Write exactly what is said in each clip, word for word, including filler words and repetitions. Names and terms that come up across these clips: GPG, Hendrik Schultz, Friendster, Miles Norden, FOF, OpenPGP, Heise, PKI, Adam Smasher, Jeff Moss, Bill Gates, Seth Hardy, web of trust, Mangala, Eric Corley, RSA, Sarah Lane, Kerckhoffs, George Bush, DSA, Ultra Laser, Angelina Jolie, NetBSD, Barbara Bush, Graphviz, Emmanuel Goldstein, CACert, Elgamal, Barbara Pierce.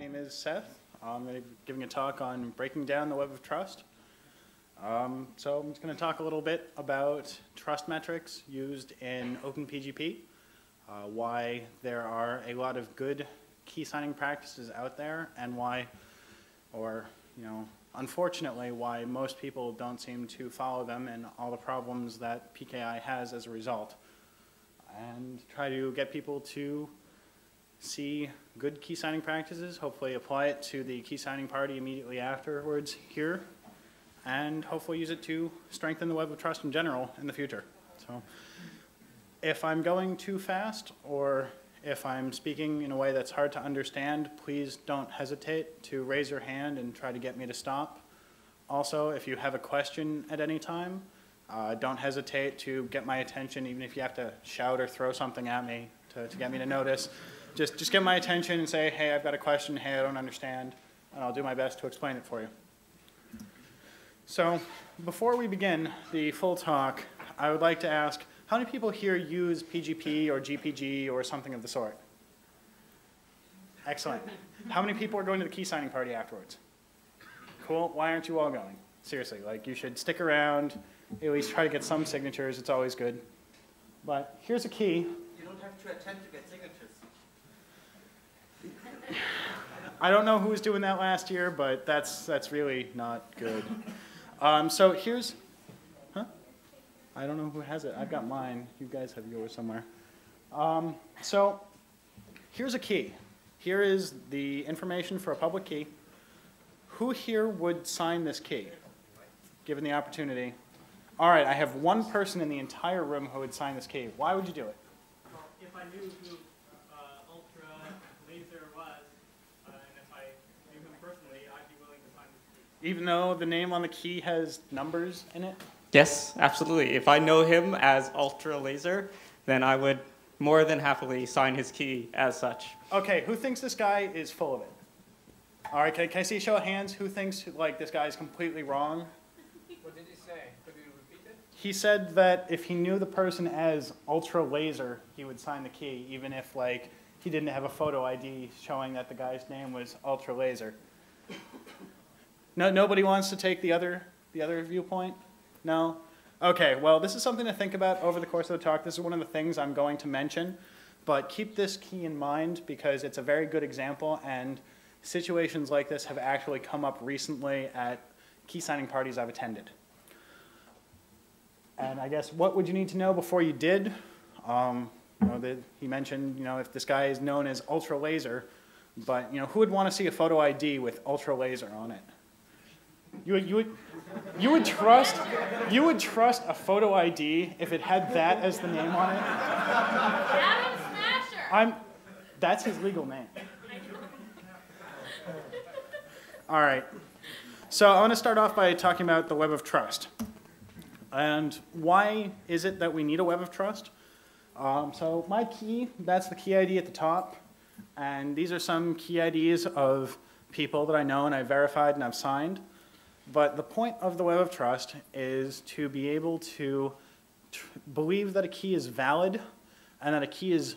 name is Seth. I'm going to be giving a talk on breaking down the web of trust. Um, so I'm just going to talk a little bit about trust metrics used in OpenPGP, uh, why there are a lot of good key signing practices out there, and why, or you know, unfortunately, why most people don't seem to follow them, and all the problems that P K I has as a result, and try to get people to see good key signing practices, hopefully apply it to the key signing party immediately afterwards here, and hopefully use it to strengthen the web of trust in general in the future. So if I'm going too fast, or if I'm speaking in a way that's hard to understand, please don't hesitate to raise your hand and try to get me to stop. Also, if you have a question at any time, uh, don't hesitate to get my attention, even if you have to shout or throw something at me to, to get me to notice. Just, just get my attention and say, hey, I've got a question, hey, I don't understand, and I'll do my best to explain it for you. So before we begin the full talk, I would like to ask, how many people here use P G P or G P G or something of the sort? Excellent. How many people are going to the key signing party afterwards? Cool. Why aren't you all going? Seriously, like, you should stick around, at least try to get some signatures. It's always good. But here's a key. You don't have to attend to get signatures. I don't know who was doing that last year, but that's, that's really not good. Um, so here's... I don't know who has it. I've got mine. You guys have yours somewhere. Um, so here's a key. Here is the information for a public key. Who here would sign this key, given the opportunity? All right, I have one person in the entire room who would sign this key. Why would you do it? Well, if I knew who uh, Ultra Laser was, uh, and if I knew him personally, I'd be willing to sign this key. Even though the name on the key has numbers in it? Yes, absolutely. If I know him as Ultra Laser, then I would more than happily sign his key as such. Okay, who thinks this guy is full of it? All right, can, can I see a show of hands? Who thinks like this guy is completely wrong? What did he say? Could you repeat it? He said that if he knew the person as Ultra Laser, he would sign the key, even if like he didn't have a photo I D showing that the guy's name was Ultra Laser. No, nobody wants to take the other the other viewpoint? No? Okay, well, this is something to think about over the course of the talk. This is one of the things I'm going to mention, but keep this key in mind because it's a very good example, and situations like this have actually come up recently at key signing parties I've attended. And I guess what would you need to know before you did? Um, you know, the, he mentioned, you know, if this guy is known as Ultra Laser, but you know, who would want to see a photo I D with Ultra Laser on it? You would, you would, you would trust, you would trust a photo I D if it had that as the name on it. Adam Smasher. I'm, that's his legal name. All right. So I want to start off by talking about the web of trust, and why is it that we need a web of trust? Um, so my key, that's the key I D at the top, and these are some key I Ds of people that I know and I verified and I've signed. But the point of the web of trust is to be able to tr believe that a key is valid and that a key is,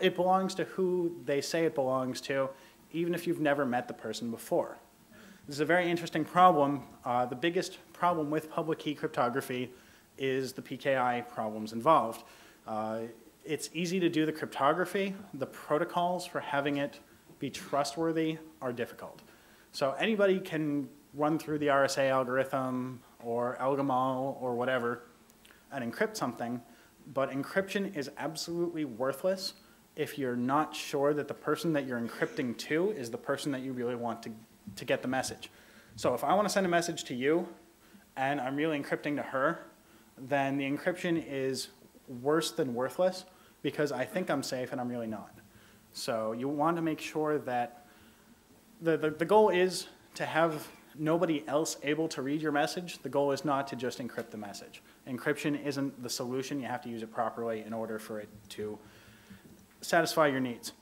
it belongs to who they say it belongs to, even if you've never met the person before. This is a very interesting problem. Uh, the biggest problem with public key cryptography is the P K I problems involved. Uh, it's easy to do the cryptography. The protocols for having it be trustworthy are difficult. So anybody can run through the R S A algorithm or Elgamal or whatever and encrypt something, but encryption is absolutely worthless if you're not sure that the person that you're encrypting to is the person that you really want to, to get the message. So if I want to send a message to you and I'm really encrypting to her, then the encryption is worse than worthless because I think I'm safe and I'm really not. So you want to make sure that the, the, the goal is to have nobody else able to read your message. The goal is not to just encrypt the message. Encryption isn't the solution. You have to use it properly in order for it to satisfy your needs.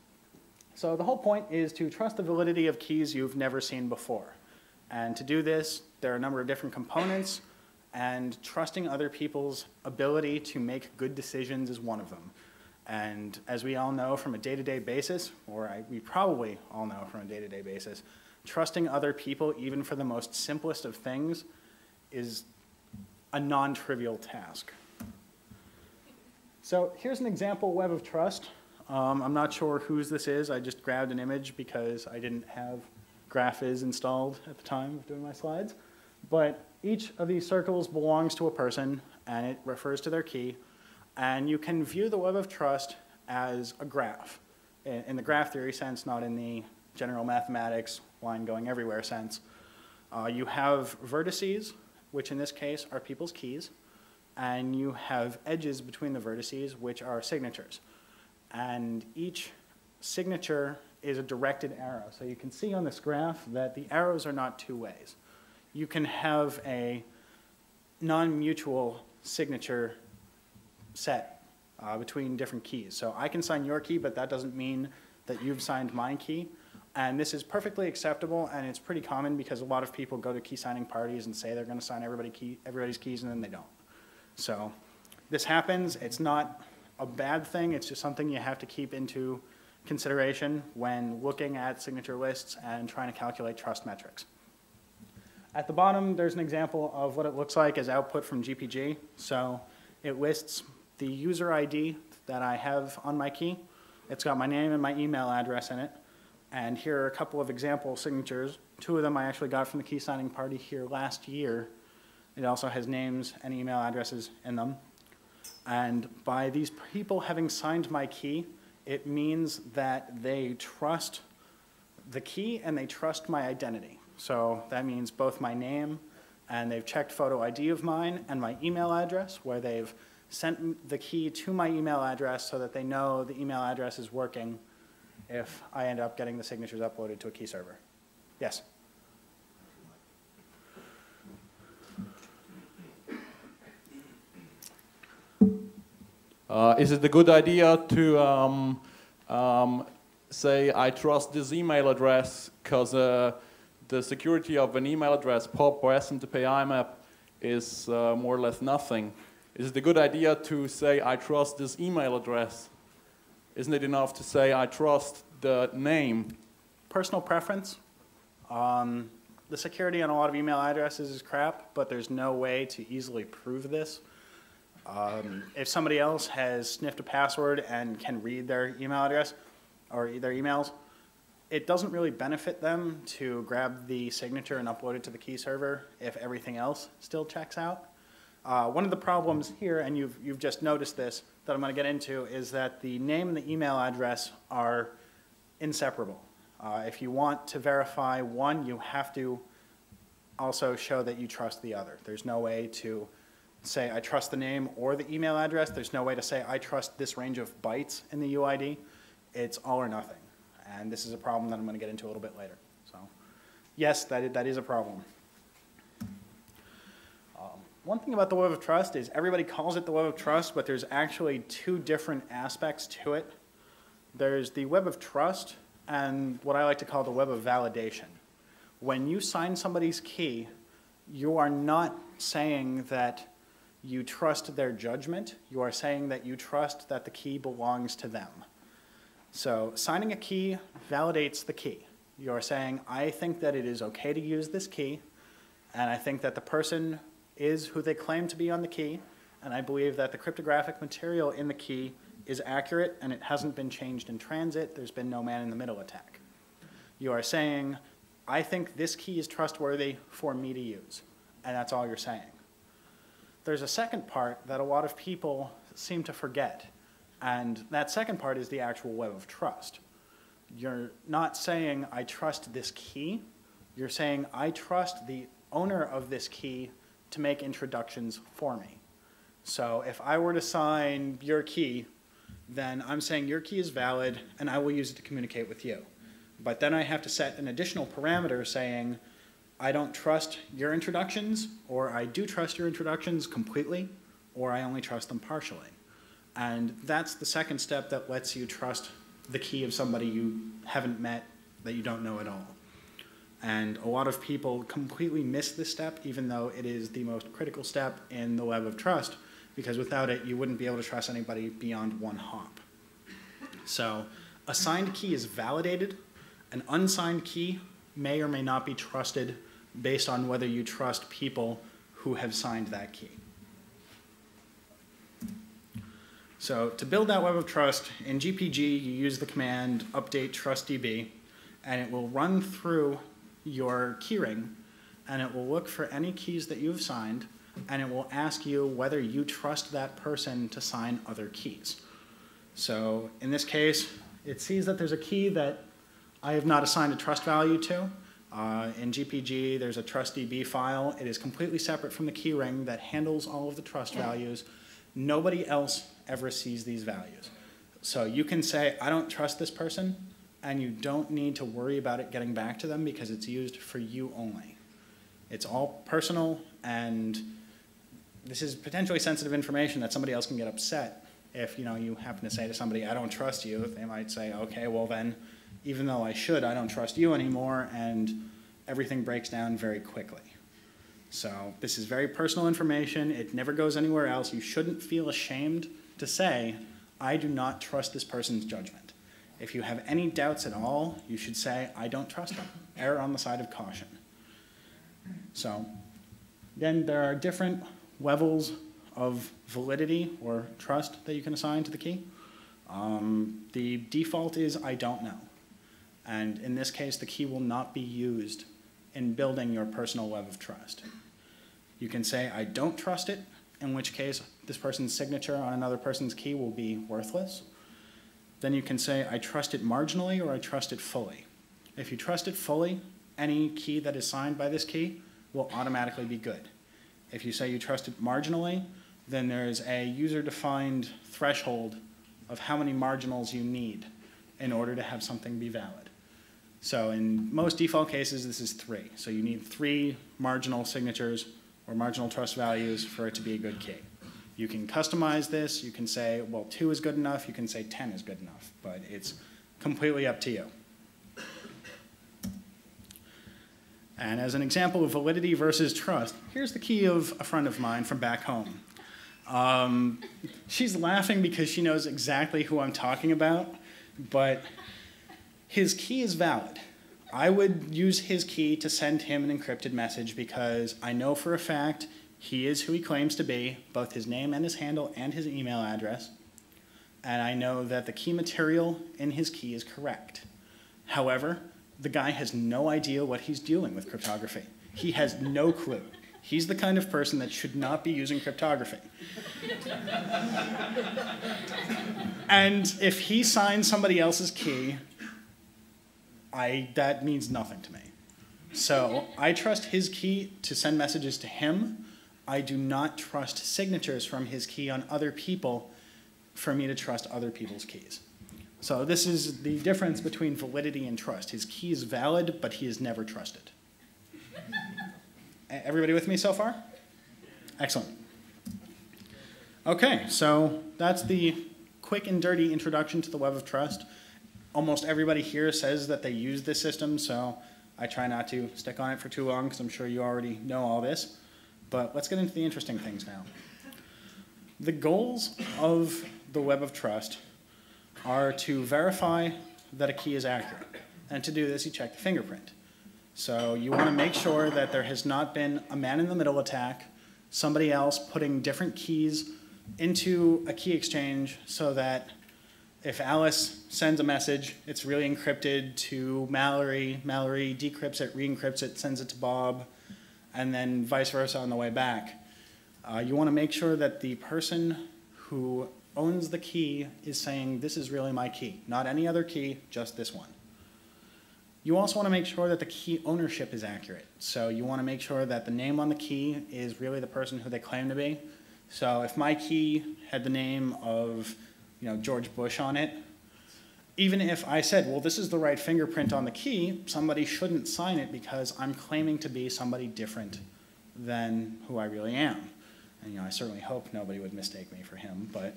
So the whole point is to trust the validity of keys you've never seen before. And to do this, there are a number of different components, and trusting other people's ability to make good decisions is one of them. And as we all know from a day-to-day basis, or I, we probably all know from a day-to-day basis, trusting other people, even for the most simplest of things, is a non-trivial task. So here's an example web of trust. Um, I'm not sure whose this is. I just grabbed an image because I didn't have Graphviz installed at the time of doing my slides. But each of these circles belongs to a person, and it refers to their key. And you can view the web of trust as a graph, in the graph theory sense, not in the general mathematics, line going everywhere sense. Uh, you have vertices, which in this case are people's keys, and you have edges between the vertices, which are signatures. And each signature is a directed arrow. So you can see on this graph that the arrows are not two ways. You can have a non-mutual signature set uh, between different keys. So I can sign your key, but that doesn't mean that you've signed my key. And this is perfectly acceptable, and it's pretty common because a lot of people go to key signing parties and say they're going to sign everybody key, everybody's keys, and then they don't. So this happens. It's not a bad thing. It's just something you have to keep into consideration when looking at signature lists and trying to calculate trust metrics. At the bottom, there's an example of what it looks like as output from G P G. So it lists the user I D that I have on my key. It's got my name and my email address in it. And here are a couple of example signatures. Two of them I actually got from the key signing party here last year. It also has names and email addresses in them. And by these people having signed my key, it means that they trust the key and they trust my identity. So that means both my name, and they've checked photo I D of mine, and my email address, where they've sent the key to my email address so that they know the email address is working if I end up getting the signatures uploaded to a key server. Yes? Uh, is it a good idea to um, um, say, I trust this email address because uh, the security of an email address, P O P or S M T P I M A P, is uh, more or less nothing? Is it a good idea to say, I trust this email address? Isn't it enough to say, I trust the name? Personal preference. Um, the security on a lot of email addresses is crap, but there's no way to easily prove this. Um, if somebody else has sniffed a password and can read their email address or their emails, it doesn't really benefit them to grab the signature and upload it to the key server if everything else still checks out. Uh, one of the problems here, and you've, you've just noticed this, that I'm going to get into, is that the name and the email address are inseparable. Uh, if you want to verify one, you have to also show that you trust the other. There's no way to say, I trust the name or the email address. There's no way to say, I trust this range of bytes in the U I D. It's all or nothing. And this is a problem that I'm going to get into a little bit later. So yes, that, that is a problem. Um, one thing about the web of trust is everybody calls it the web of trust, but there's actually two different aspects to it. There's the web of trust and what I like to call the web of validation. When you sign somebody's key, you are not saying that you trust their judgment. You are saying that you trust that the key belongs to them. So signing a key validates the key. You are saying, I think that it is okay to use this key, and I think that the person is who they claim to be on the key, and I believe that the cryptographic material in the key is accurate and it hasn't been changed in transit. There's been no man in the middle attack. You are saying, I think this key is trustworthy for me to use, and that's all you're saying. There's a second part that a lot of people seem to forget. And that second part is the actual web of trust. You're not saying, I trust this key. You're saying, I trust the owner of this key to make introductions for me. So if I were to sign your key, then I'm saying your key is valid, and I will use it to communicate with you. But then I have to set an additional parameter saying, I don't trust your introductions, or I do trust your introductions completely, or I only trust them partially. And that's the second step that lets you trust the key of somebody you haven't met, that you don't know at all. And a lot of people completely miss this step, even though it is the most critical step in the web of trust, because without it, you wouldn't be able to trust anybody beyond one hop. So a signed key is validated. An unsigned key may or may not be trusted based on whether you trust people who have signed that key. So to build that web of trust, in G P G, you use the command update trustdb, and it will run through your keyring, and it will look for any keys that you've signed, and it will ask you whether you trust that person to sign other keys. So in this case, it sees that there's a key that I have not assigned a trust value to. Uh, in G P G, there's a trustdb file. It is completely separate from the keyring that handles all of the trust yeah. values. Nobody else ever sees these values. So you can say, I don't trust this person, and you don't need to worry about it getting back to them because it's used for you only. It's all personal, and this is potentially sensitive information that somebody else can get upset if you know you happen to say to somebody, I don't trust you. They might say, okay, well then, even though I should, I don't trust you anymore, and everything breaks down very quickly. So this is very personal information. It never goes anywhere else. You shouldn't feel ashamed to say, I do not trust this person's judgment. If you have any doubts at all, you should say, I don't trust them. Err on the side of caution. So then there are different levels of validity or trust that you can assign to the key. Um, the default is, I don't know. And in this case, the key will not be used in building your personal web of trust. You can say, I don't trust it, in which case this person's signature on another person's key will be worthless. Then you can say, I trust it marginally, or I trust it fully. If you trust it fully, any key that is signed by this key will automatically be good. If you say you trust it marginally, then there is a user-defined threshold of how many marginals you need in order to have something be valid. So in most default cases, this is three. So you need three marginal signatures or marginal trust values for it to be a good key. You can customize this. You can say, well, two is good enough. You can say ten is good enough. But it's completely up to you. And as an example of validity versus trust, here's the key of a friend of mine from back home. Um, she's laughing because she knows exactly who I'm talking about, but his key is valid. I would use his key to send him an encrypted message because I know for a fact he is who he claims to be, both his name and his handle and his email address, and I know that the key material in his key is correct. However, the guy has no idea what he's doing with cryptography. He has no clue. He's the kind of person that should not be using cryptography. And if he signs somebody else's key, I, that means nothing to me. So I trust his key to send messages to him. I do not trust signatures from his key on other people for me to trust other people's keys. So this is the difference between validity and trust. His key is valid, but he is never trusted. Everybody with me so far? Excellent. Okay, so that's the quick and dirty introduction to the web of trust. Almost everybody here says that they use this system, so I try not to stick on it for too long because I'm sure you already know all this. But let's get into the interesting things now. The goals of the web of trust are to verify that a key is accurate. And to do this, you check the fingerprint. So you want to make sure that there has not been a man-in-the-middle attack, somebody else putting different keys into a key exchange so that if Alice sends a message, it's really encrypted to Mallory. Mallory decrypts it, re-encrypts it, sends it to Bob, and then vice versa on the way back. Uh, you want to make sure that the person who owns the key is saying, this is really my key. Not any other key, just this one. You also want to make sure that the key ownership is accurate. So you want to make sure that the name on the key is really the person who they claim to be. So if my key had the name of you know, George Bush on it, even if I said, well, this is the right fingerprint on the key, somebody shouldn't sign it because I'm claiming to be somebody different than who I really am. And you know, I certainly hope nobody would mistake me for him, but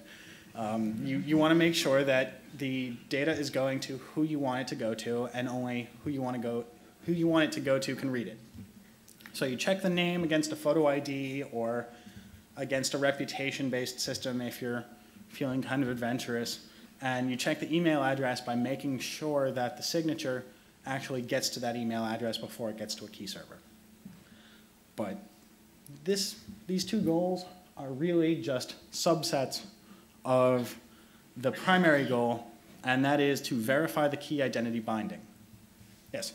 Um, you, you want to make sure that the data is going to who you want it to go to, and only who you want to go, who you want it to go to can read it. So you check the name against a photo I D or against a reputation-based system if you're feeling kind of adventurous. and you check the email address by making sure that the signature actually gets to that email address before it gets to a key server. But this, these two goals are really just subsets of the primary goal, and that is to verify the key identity binding. Yes?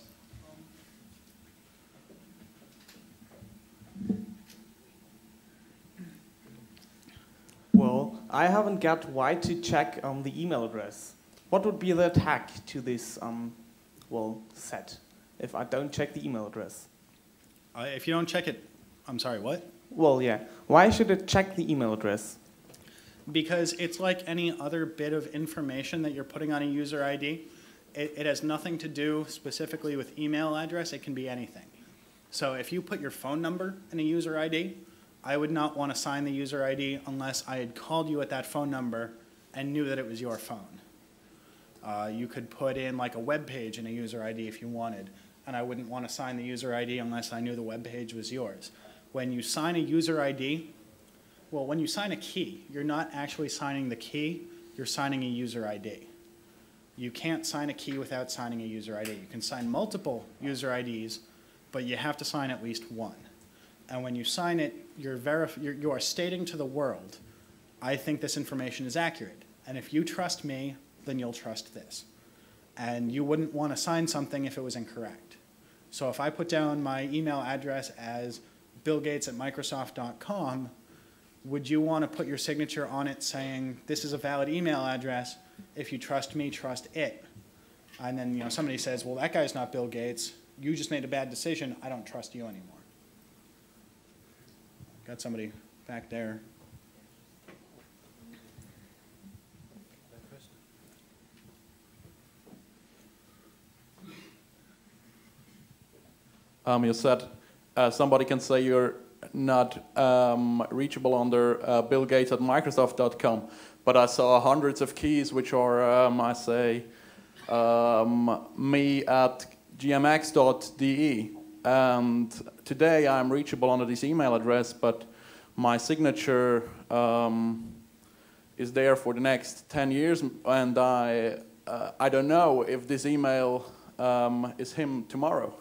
Well, I haven't got why to check um, the email address. What would be the attack to this um, well set if I don't check the email address? Uh, if you don't check it, I'm sorry, what? Well, yeah. Why should it check the email address? Because it's like any other bit of information that you're putting on a user I D. It, it has nothing to do specifically with email address. It can be anything. So if you put your phone number in a user I D, I would not want to sign the user I D unless I had called you at that phone number and knew that it was your phone. Uh, you could put in like a web page in a user I D if you wanted, and I wouldn't want to sign the user I D unless I knew the web page was yours. When you sign a user I D, well, when you sign a key, you're not actually signing the key, you're signing a user I D. You can't sign a key without signing a user I D. You can sign multiple user I Ds, but you have to sign at least one. And when you sign it, you're verif you're, you are stating to the world, I think this information is accurate. And if you trust me, then you'll trust this. And you wouldn't want to sign something if it was incorrect. So if I put down my email address as bill gates at microsoft dot com, would you want to put your signature on it saying, this is a valid email address, if you trust me, trust it? And then, you know, somebody says, well, that guy's not Bill Gates, you just made a bad decision, I don't trust you anymore. Got somebody back there. Um, you said uh, somebody can say you're not um, reachable under uh, bill gates at microsoft dot com, but I saw hundreds of keys which are, um, I say, um, me at g m x dot d e, and today I'm reachable under this email address, but my signature um, is there for the next ten years, and I, uh, I don't know if this email um, is him tomorrow.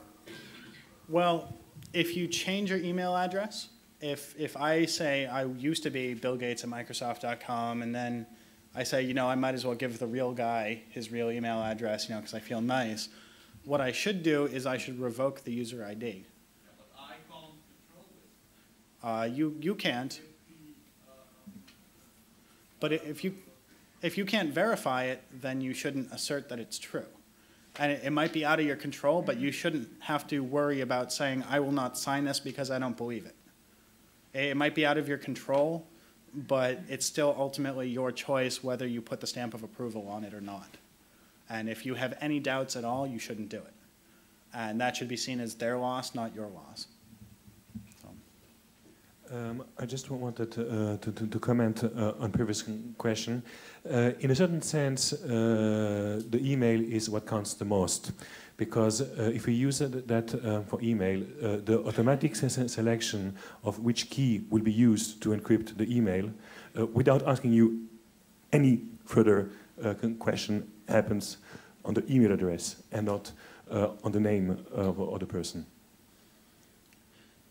Well, if you change your email address, if, if I say I used to be bill gates at microsoft dot com and then I say, you know, I might as well give the real guy his real email address, you know, because I feel nice, what I should do is I should revoke the user I D. Yeah, but I can't control it. Uh, you, you can't. But if you, if you can't verify it, then you shouldn't assert that it's true. And it, it might be out of your control, but you shouldn't have to worry about saying, I will not sign this because I don't believe it. It, it might be out of your control, but it's still ultimately your choice whether you put the stamp of approval on it or not. And if you have any doubts at all, you shouldn't do it. And that should be seen as their loss, not your loss. Um, I just wanted to, uh, to, to, to comment uh, on previous question. Uh, in a certain sense, uh, the email is what counts the most, because uh, if we use that uh, for email, uh, the automatic selection of which key will be used to encrypt the email, uh, without asking you any further uh, question, happens on the email address and not uh, on the name of, of the person.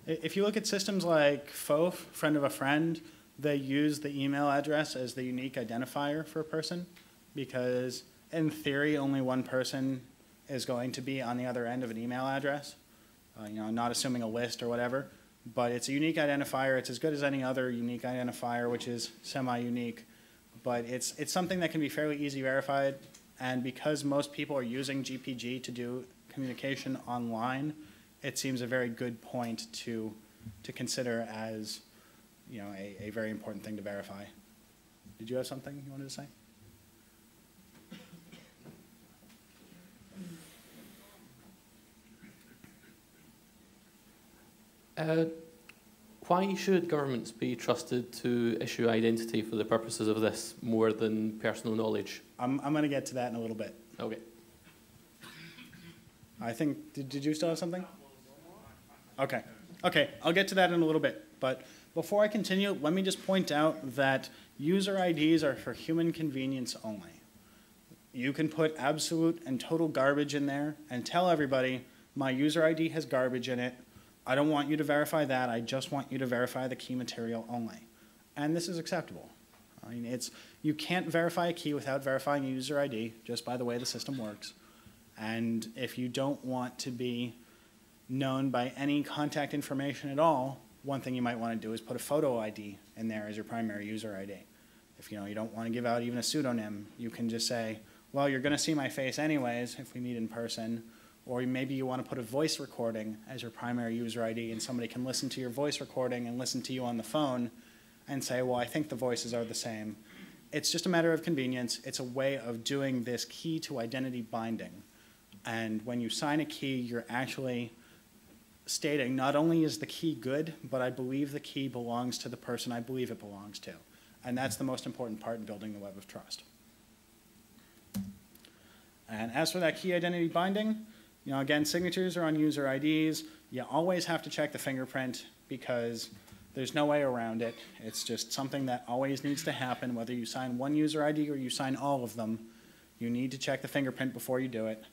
If you look at systems like F O F, friend of a friend, they use the email address as the unique identifier for a person because, in theory, only one person is going to be on the other end of an email address. Uh, you know, not assuming a list or whatever, but it's a unique identifier. It's as good as any other unique identifier, which is semi-unique, but it's it's something that can be fairly easily verified. And because most people are using G P G to do communication online, it seems a very good point to, to consider as, you know, a, a very important thing to verify. Did you have something you wanted to say? Uh, why should governments be trusted to issue identity for the purposes of this more than personal knowledge? I'm, I'm going to get to that in a little bit. Okay. I think, did, did you still have something? Okay, okay, I'll get to that in a little bit, but before I continue, let me just point out that user I Ds are for human convenience only. You can put absolute and total garbage in there and tell everybody, my user I D has garbage in it. I don't want you to verify that. I just want you to verify the key material only. And this is acceptable. I mean, it's, you can't verify a key without verifying a user I D, just by the way the system works. And if you don't want to be known by any contact information at all, one thing you might want to do is put a photo I D in there as your primary user I D. If you know you don't want to give out even a pseudonym, you can just say, well, you're going to see my face anyways if we meet in person. Or maybe you want to put a voice recording as your primary user I D, and somebody can listen to your voice recording and listen to you on the phone and say, well, I think the voices are the same. It's just a matter of convenience. It's a way of doing this key to identity binding. And when you sign a key, you're actually stating, not only is the key good, but I believe the key belongs to the person I believe it belongs to. And that's the most important part in building the web of trust. And as for that key identity binding, you know, again, signatures are on user I Ds. You always have to check the fingerprint because there's no way around it. It's just something that always needs to happen, whether you sign one user I D or you sign all of them. You need to check the fingerprint before you do it.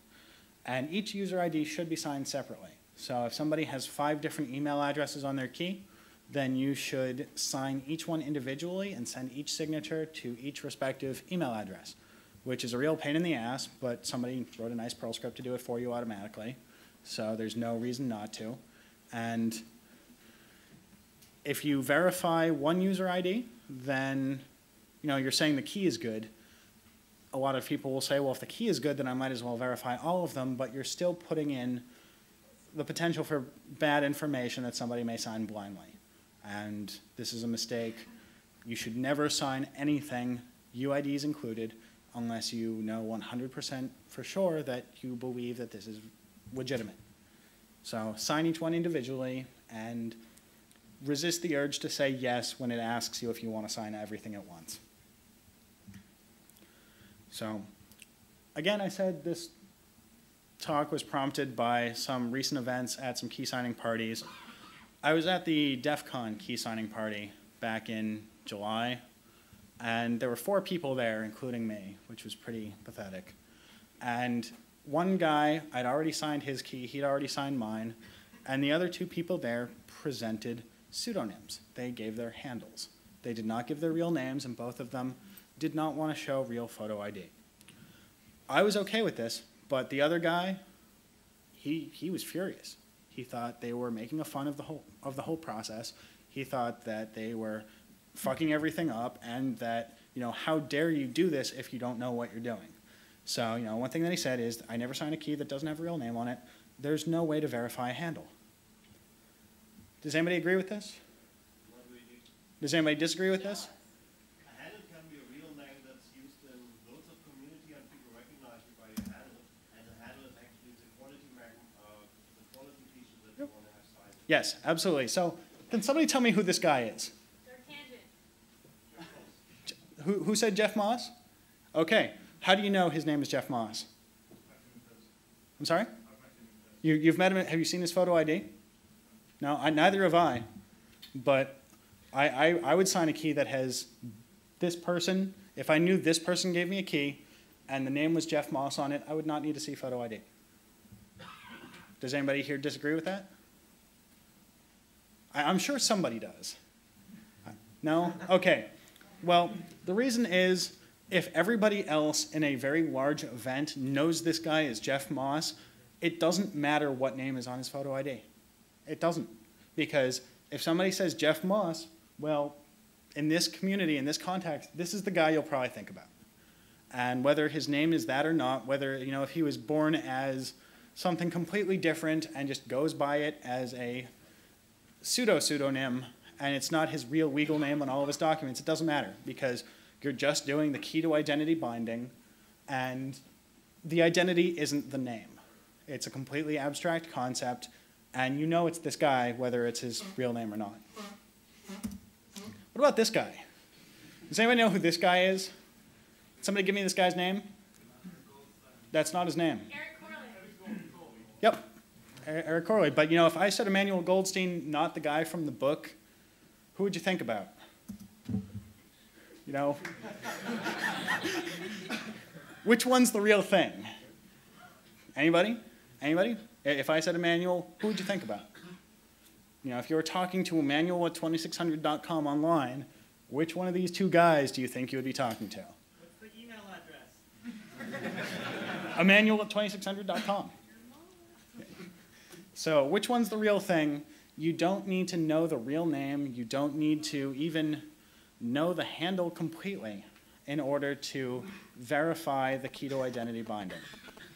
And each user I D should be signed separately. So if somebody has five different email addresses on their key, then you should sign each one individually and send each signature to each respective email address, which is a real pain in the ass, but somebody wrote a nice Perl script to do it for you automatically. So there's no reason not to. And if you verify one user I D, then you know, you're saying the key is good. A lot of people will say, well, if the key is good, then I might as well verify all of them, but you're still putting in the potential for bad information that somebody may sign blindly. And this is a mistake. You should never sign anything, U I Ds included, unless you know one hundred percent for sure that you believe that this is legitimate. So sign each one individually and resist the urge to say yes when it asks you if you want to sign everything at once. So again, I said this talk was prompted by some recent events at some key signing parties. I was at the DEF CON key signing party back in July, and there were four people there, including me, which was pretty pathetic. And one guy, I'd already signed his key, he'd already signed mine, and the other two people there presented pseudonyms. They gave their handles. They did not give their real names, and both of them did not want to show real photo I D. I was okay with this, but the other guy, he, he was furious. He thought they were making a fun of the whole of the whole process. He thought that they were fucking everything up, and that, you know, how dare you do this if you don't know what you're doing. So, you know, one thing that he said is, I never sign a key that doesn't have a real name on it. There's no way to verify a handle. Does anybody agree with this? What do we do? Does anybody disagree with yeah. this? A handle can be a real name that's used in loads of community, and people recognize you by your handle, and the handle is actually the quality magnet. Yes, absolutely. So can somebody tell me who this guy is? Who, who said Jeff Moss? OK. How do you know his name is Jeff Moss? I'm sorry? You, you've met him. Have you seen his photo I D? No, I, neither have I. But I, I, I would sign a key that has this person. If I knew this person gave me a key and the name was Jeff Moss on it, I would not need to see photo I D. Does anybody here disagree with that? I'm sure somebody does. No? OK. Well, the reason is, if everybody else in a very large event knows this guy is Jeff Moss, it doesn't matter what name is on his photo I D. It doesn't. Because if somebody says Jeff Moss, well, in this community, in this context, this is the guy you'll probably think about. And whether his name is that or not, whether, you know, if he was born as something completely different and just goes by it as a pseudo-pseudonym, and it's not his real legal name on all of his documents, it doesn't matter, because you're just doing the key to identity binding, and the identity isn't the name. It's a completely abstract concept, and you know it's this guy, whether it's his real name or not. What about this guy? Does anybody know who this guy is? Somebody give me this guy's name. That's not his name. Eric Corley. Yep. Eric Corley. But you know, if I said Emmanuel Goldstein, not the guy from the book, who would you think about? You know? Which one's the real thing? Anybody? Anybody? If I said Emmanuel, who would you think about? You know, if you were talking to Emmanuel at twenty-six hundred dot com online, which one of these two guys do you think you would be talking to? What's the email address? Emmanuel at twenty-six hundred dot com. So which one's the real thing? You don't need to know the real name. You don't need to even know the handle completely in order to verify the Keto identity binding.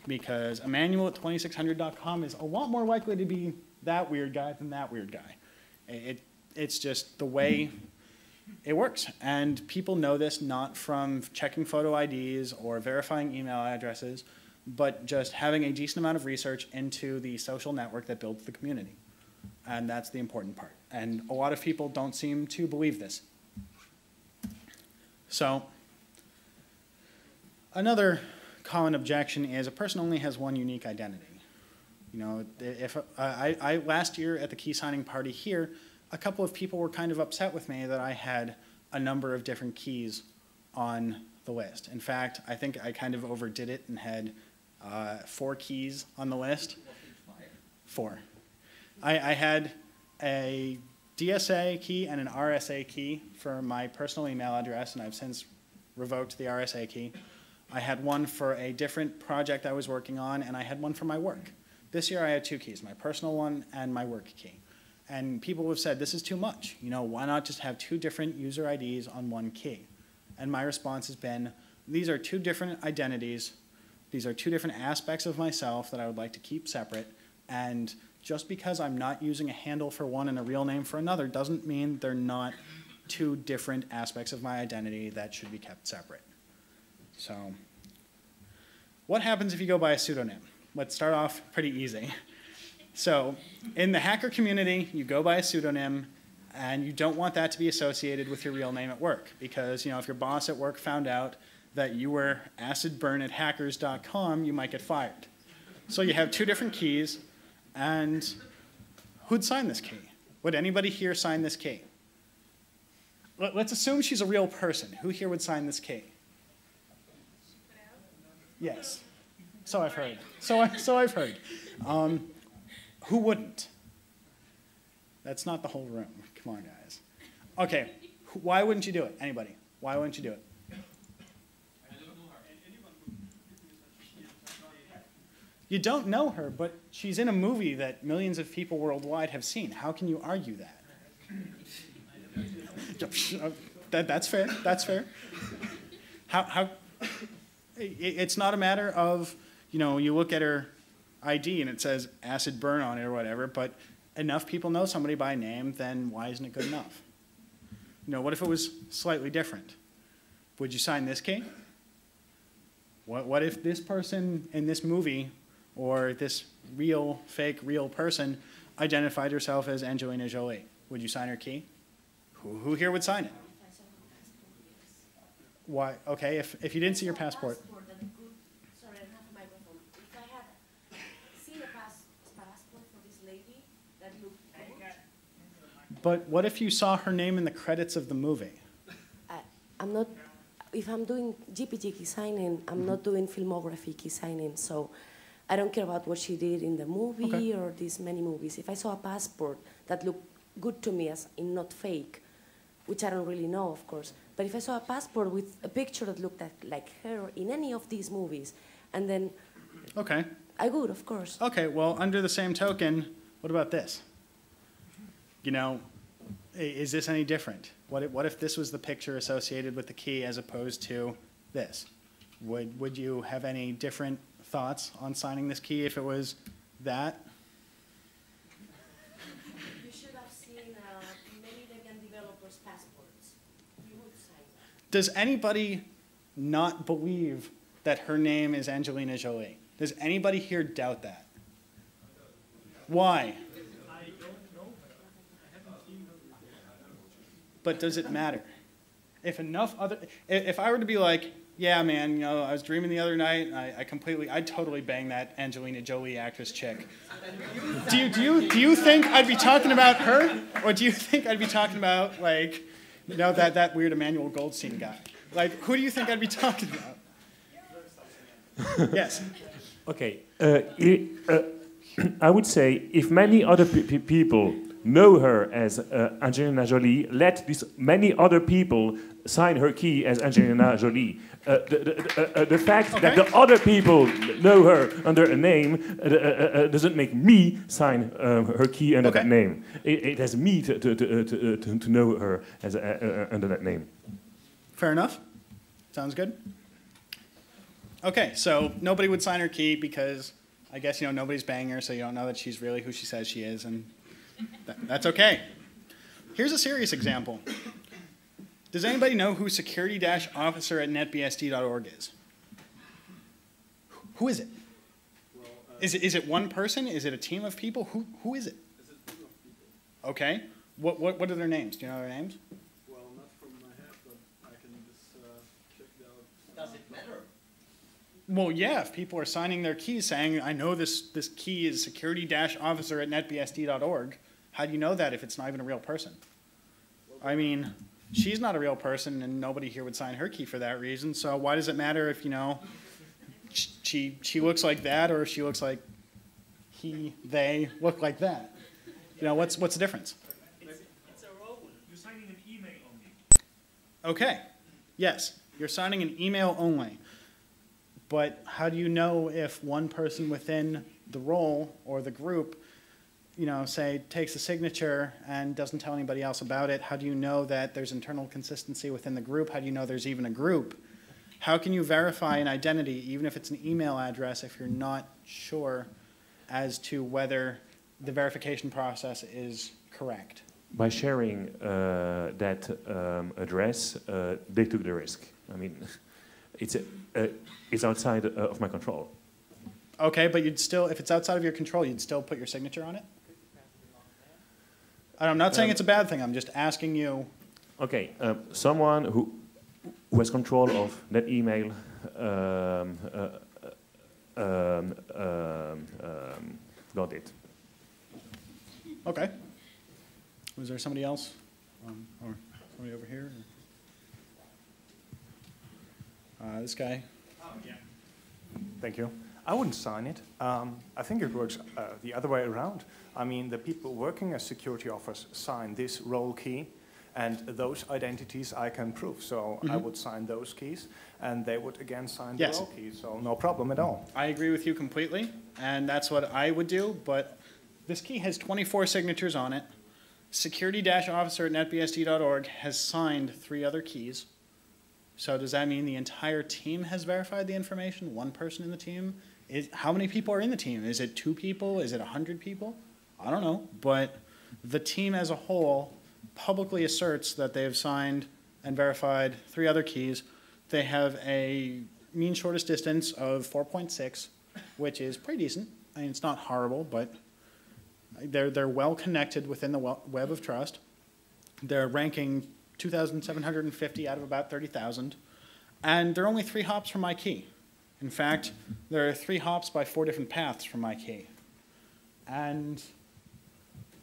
Because Emmanuel at twenty-six hundred dot com is a lot more likely to be that weird guy than that weird guy. It, it's just the way it works. And people know this not from checking photo I Ds or verifying email addresses, but just having a decent amount of research into the social network that builds the community. And that's the important part. And a lot of people don't seem to believe this. So another common objection is a person only has one unique identity. You know, if uh, I, I last year at the key signing party here, a couple of people were kind of upset with me that I had a number of different keys on the list. In fact, I think I kind of overdid it and had uh, four keys on the list. Four. I, I had a D S A key and an R S A key for my personal email address, and I've since revoked the R S A key. I had one for a different project I was working on, and I had one for my work. This year I had two keys, my personal one and my work key. And people have said, this is too much. You know, why not just have two different user I Ds on one key? And my response has been, these are two different identities. These are two different aspects of myself that I would like to keep separate. And just because I'm not using a handle for one and a real name for another doesn't mean they're not two different aspects of my identity that should be kept separate. So what happens if you go by a pseudonym? Let's start off pretty easy. So in the hacker community, you go by a pseudonym, and you don't want that to be associated with your real name at work. Because, you know, if your boss at work found out that you were acid burn at hackers dot com, you might get fired. So you have two different keys, and who'd sign this key? Would anybody here sign this key? Let's assume she's a real person. Who here would sign this key? Yes. So I've heard. So, I, so I've heard. Um, who wouldn't? That's not the whole room. Come on, guys. OK, why wouldn't you do it? Anybody? Why wouldn't you do it? You don't know her, but she's in a movie that millions of people worldwide have seen. How can you argue that? that that's fair. That's fair. How? how It's not a matter of, you know, you look at her I D and it says acid burn on it or whatever, but enough people know somebody by name, then why isn't it good enough? You know, what if it was slightly different? Would you sign this key? What, what if this person in this movie or this real, fake, real person identified herself as Angelina Jolie? Would you sign her key? Who, who here would sign it? Why? Okay, if, if you didn't see your passport. passport that could, sorry, I have a microphone. If I had seen a pass, passport for this lady that looked good. But what if you saw her name in the credits of the movie? I, I'm not, if I'm doing G P G key signing, I'm mm-hmm. not doing filmography key signing, so I don't care about what she did in the movie okay. or these many movies. If I saw a passport that looked good to me as in not fake, which I don't really know, of course. But if I saw a passport with a picture that looked at, like her in any of these movies, and then okay. I would, of course. Okay, well, under the same token, what about this? You know, is this any different? What if, what if this was the picture associated with the key as opposed to this? Would, would you have any different thoughts on signing this key if it was that? Does anybody not believe that her name is Angelina Jolie? Does anybody here doubt that? Why? I don't know her. I haven't seen her. But does it matter? If enough other, if I were to be like, yeah, man, you know, I was dreaming the other night, and I, I completely, I'd totally bang that Angelina Jolie actress chick. Do you do you do you think I'd be talking about her, or do you think I'd be talking about like? You know, that, that weird Emmanuel Goldstein guy. Like, who do you think I'd be talking about? Yes. Okay. Uh, uh, I would say if many other pe people know her as uh, Angelina Jolie, let these many other people sign her key as Angelina Jolie. Uh, the, the, uh, the fact okay. that the other people know her under a name uh, uh, uh, doesn't make me sign um, her key under okay. that name. It, it has me to, to, to, to, to, to know her as uh, uh, under that name. Fair enough. Sounds good. Okay, so nobody would sign her key because I guess you know nobody's banging her, so you don't know that she's really who she says she is, and th that's okay. Here's a serious example. Does anybody know who security-officer at netbsd dot org is? Who is it? Well, uh, is it? Is it one person? Is it a team of people? Who, who is it? It's a team of people. Okay. What, what, what are their names? Do you know their names? Well, not from my head, but I can just uh, check it out. Does it matter? Well, yeah. If people are signing their keys saying, I know this, this key is security-officer at netbsd dot org, how do you know that if it's not even a real person? Well, I mean... she's not a real person, and nobody here would sign her key for that reason. So why does it matter if, you know, she, she looks like that or she looks like he, they look like that? You know, what's, what's the difference? It's, it's a role. You're signing an email only. Okay. Yes, you're signing an email only. But how do you know if one person within the role or the group, you know, say, takes a signature and doesn't tell anybody else about it? How do you know that there's internal consistency within the group? How do you know there's even a group? How can you verify an identity, even if it's an email address, if you're not sure as to whether the verification process is correct? By sharing uh, that um, address, uh, they took the risk. I mean, it's, a, uh, it's outside of my control. Okay, but you'd still, if it's outside of your control, you'd still put your signature on it? I'm not saying um, it's a bad thing. I'm just asking you. Okay, um, someone who who has control of that email um, uh, um, um, um, got it. Okay. Was there somebody else, um, or somebody over here? Uh, this guy. Oh yeah. Thank you. I wouldn't sign it. Um, I think it works uh, the other way around. I mean, the people working as security officers sign this role key, and those identities I can prove. So mm-hmm. I would sign those keys, and they would again sign yes. the role key. So no problem at all. I agree with you completely, and that's what I would do. But this key has twenty-four signatures on it. Security-officer at netbsd dot org has signed three other keys. So does that mean the entire team has verified the information? One person in the team? Is, how many people are in the team? Is it two people? Is it one hundred people? I don't know, but the team as a whole publicly asserts that they have signed and verified three other keys. They have a mean shortest distance of four point six, which is pretty decent. I mean, it's not horrible, but they're, they're well connected within the web of trust. They're ranking two thousand seven hundred fifty out of about thirty thousand, and they're only three hops from my key. In fact, there are three hops by four different paths from my key. And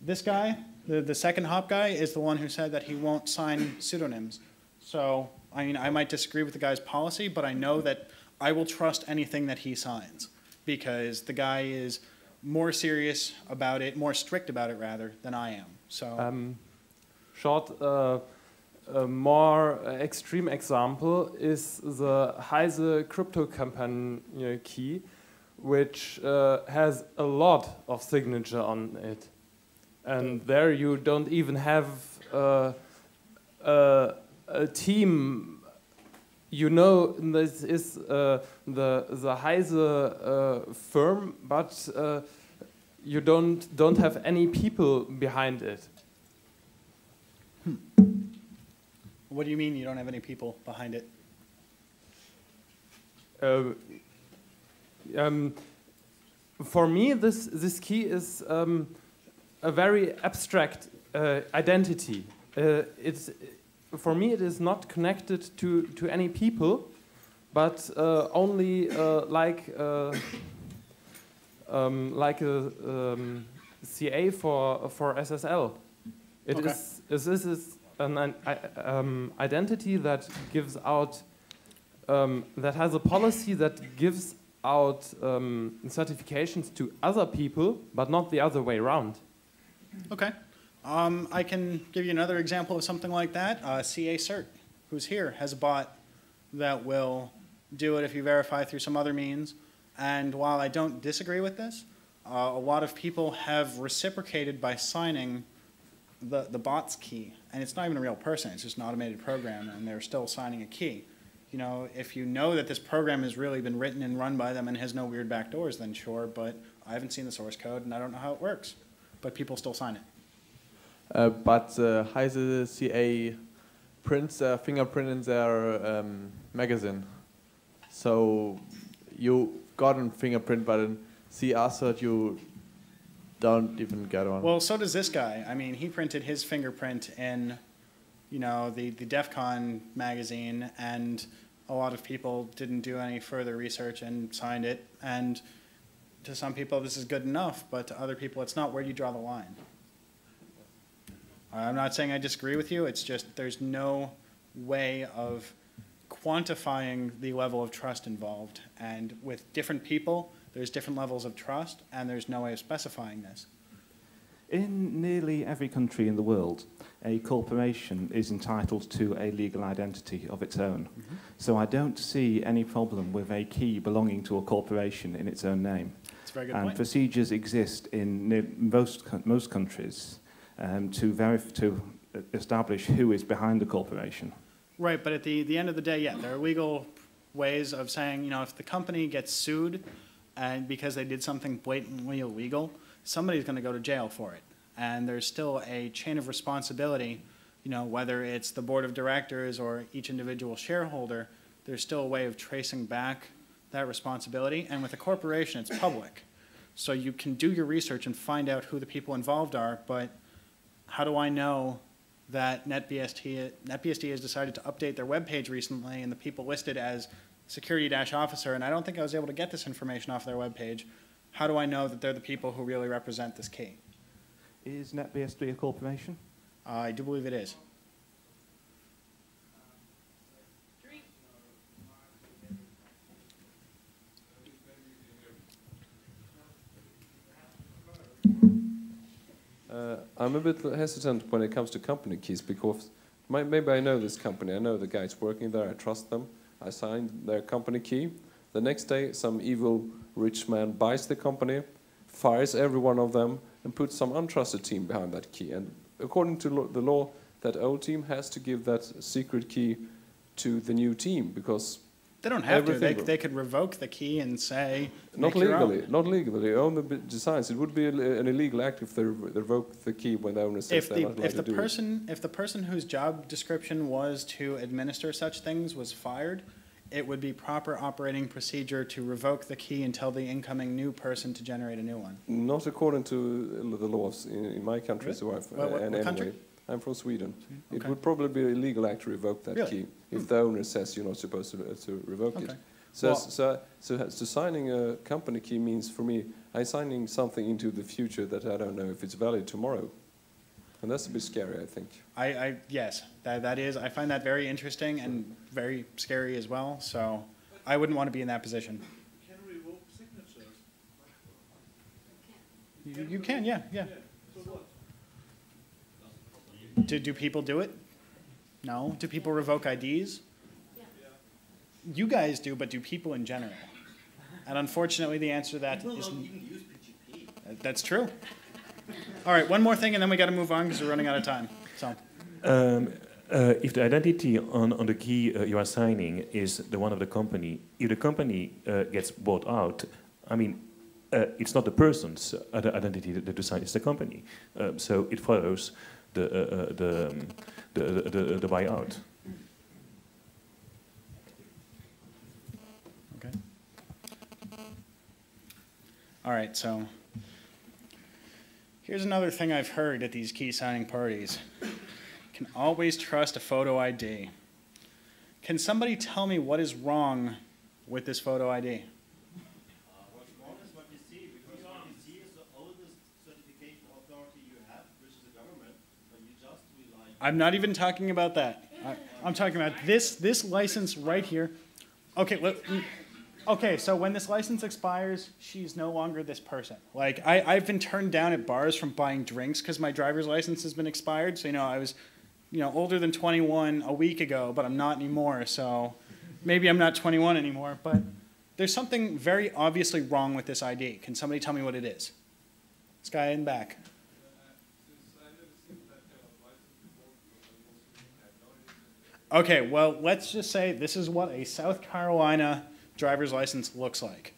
this guy, the, the second hop guy, is the one who said that he won't sign pseudonyms. So, I mean, I might disagree with the guy's policy, but I know that I will trust anything that he signs because the guy is more serious about it, more strict about it, rather, than I am. So, um, short... Uh A more extreme example is the Heise crypto company key, which uh, has a lot of signature on it. And there you don't even have uh, uh, a team. You know this is uh, the, the Heise uh, firm, but uh, you don't, don't have any people behind it. What do you mean you don't have any people behind it? Uh, um, for me, this, this key is um, a very abstract uh, identity. Uh, it's, for me, it is not connected to, to any people, but uh, only uh, like, uh, um, like a um, C A for, for S S L. It okay. is, is, is, is an um, identity that gives out, um, that has a policy that gives out um, certifications to other people, but not the other way around. Okay. Um, I can give you another example of something like that. Uh, CACert, who's here, has a bot that will do it if you verify through some other means. And while I don't disagree with this, uh, a lot of people have reciprocated by signing the, the bot's key. And it's not even a real person. It's just an automated program, and they're still signing a key. You know, if you know that this program has really been written and run by them and has no weird backdoors, then sure, but I haven't seen the source code, and I don't know how it works. But people still sign it. Uh, but uh, Heise C A prints their fingerprint in their um, magazine. So you got a fingerprint, but in CACert you don't even get one. Well, so does this guy. I mean, he printed his fingerprint in, you know, the, the DEF CON magazine, and a lot of people didn't do any further research and signed it. And to some people this is good enough, but to other people it's not. Where do you draw the line? I'm not saying I disagree with you, it's just there's no way of quantifying the level of trust involved. And with different people, there's different levels of trust, and there's no way of specifying this. In nearly every country in the world, a corporation is entitled to a legal identity of its own. Mm-hmm. So I don't see any problem with a key belonging to a corporation in its own name. That's a very good and point. Procedures exist in most, most countries um, to, verif to establish who is behind the corporation. Right, but at the, the end of the day, yeah, there are legal ways of saying, you know, if the company gets sued and because they did something blatantly illegal, somebody's going to go to jail for it. And there's still a chain of responsibility, you know, whether it's the board of directors or each individual shareholder, there's still a way of tracing back that responsibility. And with a corporation, it's public. So you can do your research and find out who the people involved are, but how do I know that NetBSD, NetBSD has decided to update their webpage recently and the people listed as security-officer, and I don't think I was able to get this information off their webpage. How do I know that they're the people who really represent this key? Is NetBSD a corporation? Uh, I do believe it is. Uh, I'm a bit hesitant when it comes to company keys because my, maybe I know this company, I know the guys working there, I trust them, I signed their company key. The next day some evil rich man buys the company, fires every one of them, and puts some untrusted team behind that key. And according to lo the law, that old team has to give that secret key to the new team because they don't have to. They, they could revoke the key and say not legally. Not legally. Owner decides. It would be an illegal act if they revoke the key when the owner says they're not allowed to do it. If the person, if the person whose job description was to administer such things was fired, it would be proper operating procedure to revoke the key and tell the incoming new person to generate a new one. Not according to the laws in, in my country. So I've, well, what, and what country? Anyway, I'm from Sweden. Okay. It would probably be illegal act to revoke that really? key if hmm. the owner says you're not supposed to, uh, to revoke okay. it. So, well, so, so, so, so signing a company key means for me, I'm signing something into the future that I don't know if it's valid tomorrow. And that's a bit scary, I think. I, I yes, that, that is. I find that very interesting and very scary as well. So I wouldn't want to be in that position. Can we revoke signatures? You, you can, yeah, yeah. yeah. So what? Do, do people do it? No. Do people revoke I Ds? Yeah. You guys do, but do people in general? And unfortunately, the answer to that people is... Don't even use P G P. That's true. All right, one more thing, and then we got to move on because we're running out of time. So, um, uh, if the identity on, on the key uh, you are signing is the one of the company, if the company uh, gets bought out, I mean, uh, it's not the person's identity that you sign; it's the company. Uh, so it follows the uh, the, um, the the the buyout. Okay. All right, so. Here's another thing I've heard at these key signing parties. Can always trust a photo I D. Can somebody tell me what is wrong with this photo I D? Uh, what's wrong is what you see, because what you see is the oldest certification authority you have, which is the government, but you just rely on. I'm not even talking about that. I, I'm talking about this, this license right here. Okay, let, okay, so when this license expires, she's no longer this person. Like, I, I've been turned down at bars from buying drinks because my driver's license has been expired. So, you know, I was, you know, older than twenty-one a week ago, but I'm not anymore. So maybe I'm not twenty-one anymore. But there's something very obviously wrong with this I D. Can somebody tell me what it is? This guy in the back. Okay, well, let's just say this is what a South Carolina driver's license looks like.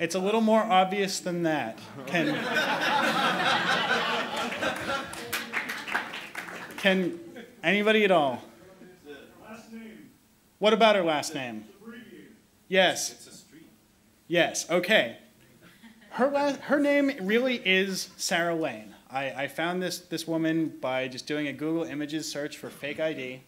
It's a little more obvious than that. Can, can anybody at all? What about her last name? Yes. Yes, okay. Her, last, her name really is Sarah Lane. I, I found this, this woman by just doing a Google Images search for fake I D,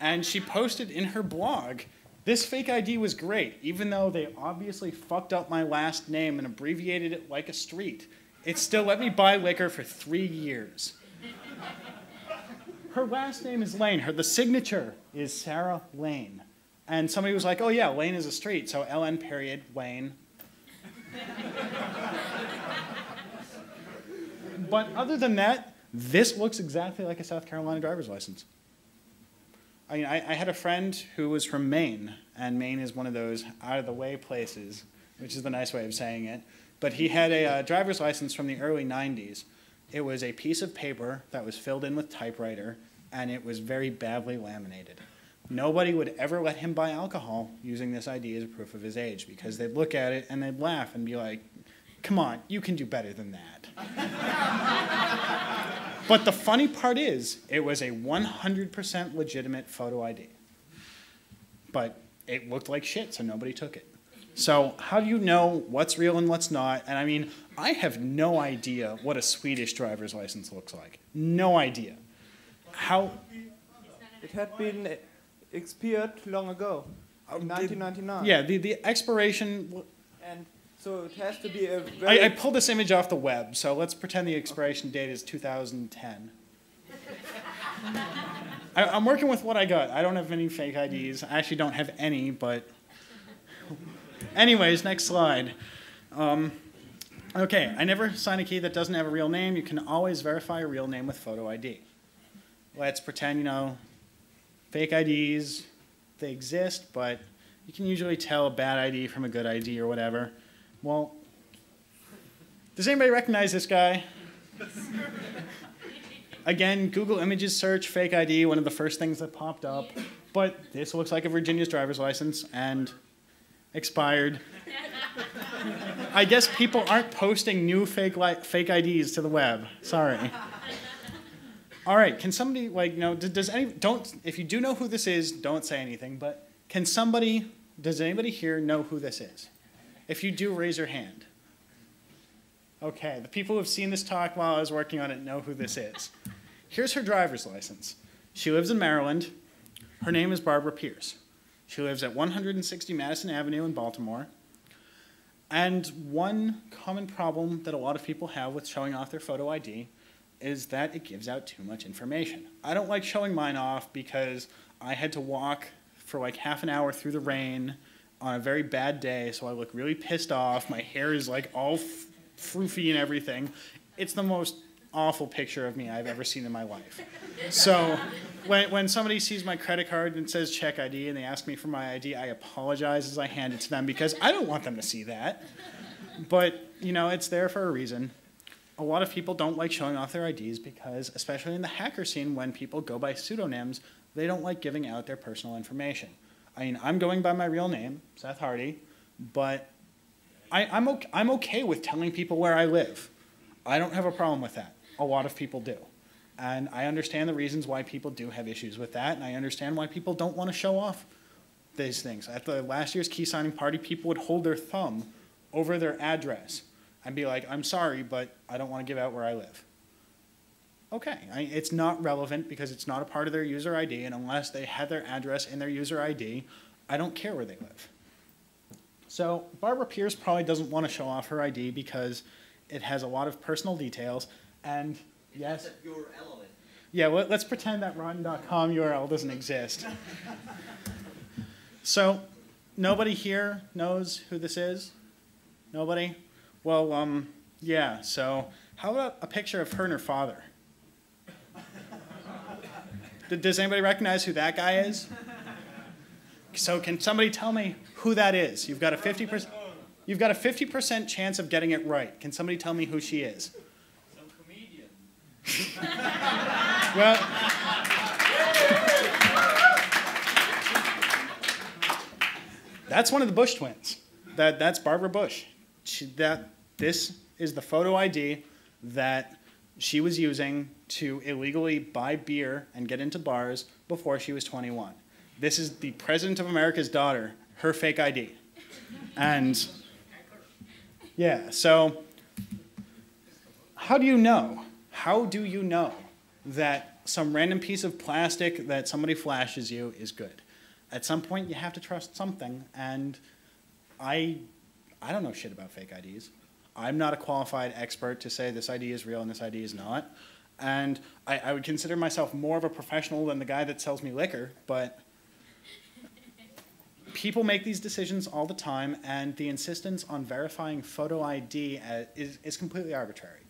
and she posted in her blog, this fake I D was great, even though they obviously fucked up my last name and abbreviated it like a street. It still let me buy liquor for three years. Her last name is Lane. Her, the signature is Sarah Lane. And somebody was like, oh yeah, Lane is a street, so L N period, Lane. But other than that, this looks exactly like a South Carolina driver's license. I mean, I, I had a friend who was from Maine, and Maine is one of those out-of-the-way places, which is the nice way of saying it. But he had a uh, driver's license from the early nineties. It was a piece of paper that was filled in with typewriter, and it was very badly laminated. Nobody would ever let him buy alcohol using this I D as a proof of his age because they'd look at it and they'd laugh and be like, come on, you can do better than that. But the funny part is, it was a one hundred percent legitimate photo I D. But it looked like shit, so nobody took it. So how do you know what's real and what's not? And I mean, I have no idea what a Swedish driver's license looks like. No idea. How? It had been expired long ago, in nineteen ninety-nine. Yeah, the, the expiration. And so it has to be a very... I, I pulled this image off the web, so let's pretend the expiration date is two thousand ten. I, I'm working with what I got. I don't have any fake I Ds. I actually don't have any, but... Anyways, next slide. Um, okay, I never sign a key that doesn't have a real name. You can always verify a real name with photo I D. Let's pretend, you know, fake I Ds, they exist, but you can usually tell a bad I D from a good I D or whatever. Well, does anybody recognize this guy? Again, Google Images search, fake I D, one of the first things that popped up. But this looks like a Virginia's driver's license and expired. I guess people aren't posting new fake, li fake I Ds to the web. Sorry. All right, can somebody, like, you know, does any, don't, if you do know who this is, don't say anything, but can somebody, does anybody here know who this is? If you do, raise your hand. Okay, the people who have seen this talk while I was working on it know who this is. Here's her driver's license. She lives in Maryland. Her name is Barbara Pierce. She lives at one hundred sixty Madison Avenue in Baltimore. And one common problem that a lot of people have with showing off their photo I D is that it gives out too much information. I don't like showing mine off because I had to walk for like half an hour through the rain on a very bad day, so I look really pissed off. My hair is like all froofy and everything. It's the most awful picture of me I've ever seen in my life. So when, when somebody sees my credit card and says check I D and they ask me for my I D, I apologize as I hand it to them because I don't want them to see that. But, you know, it's there for a reason. A lot of people don't like showing off their I Ds because, especially in the hacker scene, when people go by pseudonyms, they don't like giving out their personal information. I mean, I'm going by my real name, Seth Hardy, but I, I'm, okay, I'm okay with telling people where I live. I don't have a problem with that. A lot of people do. And I understand the reasons why people do have issues with that, and I understand why people don't want to show off these things. At the last year's key signing party, people would hold their thumb over their address and be like, I'm sorry, but I don't want to give out where I live. Okay, I, it's not relevant because it's not a part of their user I D, and unless they had their address in their user I D, I don't care where they live. So Barbara Pierce probably doesn't want to show off her I D because It has a lot of personal details, and yes, it's a pure element. Yeah, well, let's pretend that rotten dot com U R L doesn't exist. So, nobody here knows who this is? Nobody? Well, um, yeah, so how about a picture of her and her father? Does anybody recognize who that guy is? So can somebody tell me who that is? You've got a fifty percent you've got a fifty percent chance of getting it right. Can somebody tell me who she is? Some comedian. Well, that's one of the Bush twins. That that's Barbara Bush. She, that this is the photo I D that she was using to illegally buy beer and get into bars before she was twenty-one. This is the President of America's daughter, her fake I D. And yeah, so how do you know? How do you know that some random piece of plastic that somebody flashes you is good? At some point, you have to trust something, and I, I don't know shit about fake I Ds. I'm not a qualified expert to say this I D is real and this I D is not. And I, I would consider myself more of a professional than the guy that sells me liquor, but people make these decisions all the time, and the insistence on verifying photo I D is, is completely arbitrary.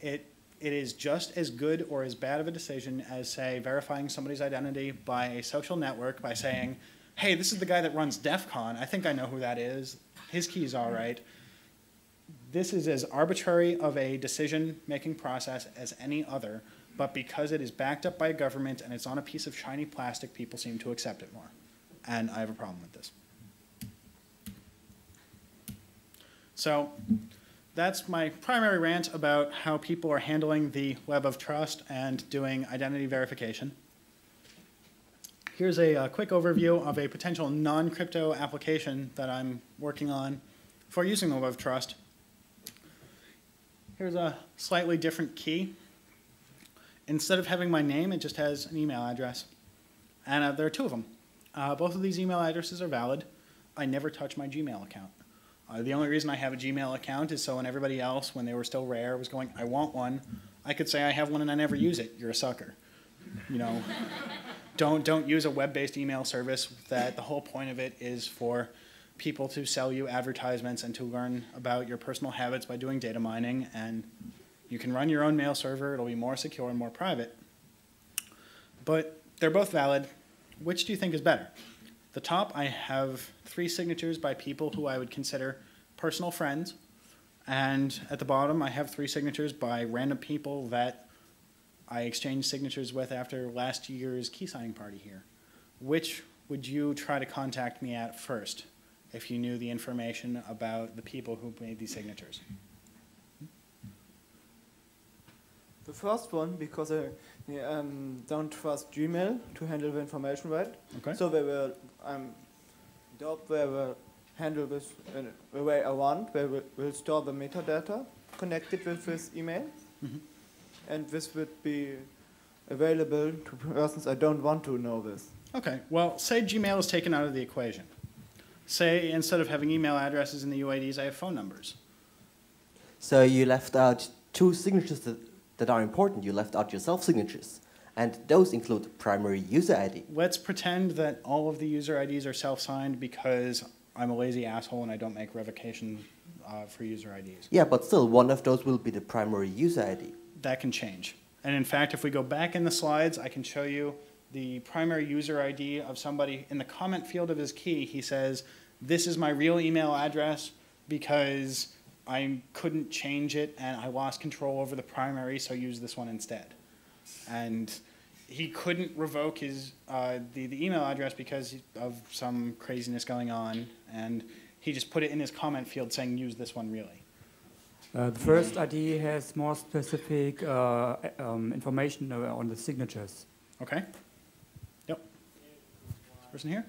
It, it is just as good or as bad of a decision as, say, verifying somebody's identity by a social network by saying, hey, this is the guy that runs DEF CON. I think I know who that is. His key's all right. This is as arbitrary of a decision-making process as any other, but because it is backed up by a government and it's on a piece of shiny plastic, people seem to accept it more. And I have a problem with this. So that's my primary rant about how people are handling the web of trust and doing identity verification. Here's a, a quick overview of a potential non-crypto application that I'm working on for using the web of trust. Here's a slightly different key. Instead of having my name, it just has an email address. And uh, there are two of them. Uh, both of these email addresses are valid. I never touch my Gmail account. Uh, the only reason I have a Gmail account is so when everybody else, when they were still rare, was going, I want one, I could say I have one and I never use it. You're a sucker. You know, don't, don't use a web-based email service that the whole point of it is for people to sell you advertisements and to learn about your personal habits by doing data mining. And you can run your own mail server. It'll be more secure and more private. But they're both valid. Which do you think is better? The top, I have three signatures by people who I would consider personal friends. And at the bottom, I have three signatures by random people that I exchanged signatures with after last year's key signing party here. Which would you try to contact me at first if you knew the information about the people who made these signatures? The first one, because I yeah, um, don't trust Gmail to handle the information right. Okay. So they will, um, dope they will handle this in the way I want. They will, will store the metadata connected with this email. Mm-hmm. And this would be available to persons I don't want to know this. Okay, well, say Gmail is taken out of the equation. Say instead of having email addresses in the U I Ds, I have phone numbers. So you left out two signatures that that are important. You left out your self-signatures, and those include primary user I D. Let's pretend that all of the user I Ds are self-signed because I'm a lazy asshole and I don't make revocation uh, for user I Ds. Yeah, but still, one of those will be the primary user I D. That can change. And in fact, if we go back in the slides, I can show you the primary user I D of somebody. In the comment field of his key, he says, this is my real email address because I couldn't change it, and I lost control over the primary, so use this one instead. And he couldn't revoke his uh, the, the email address because of some craziness going on, and he just put it in his comment field saying, use this one really. Uh, the first I D has more specific uh, um, information on the signatures. Okay. Yep. This person here?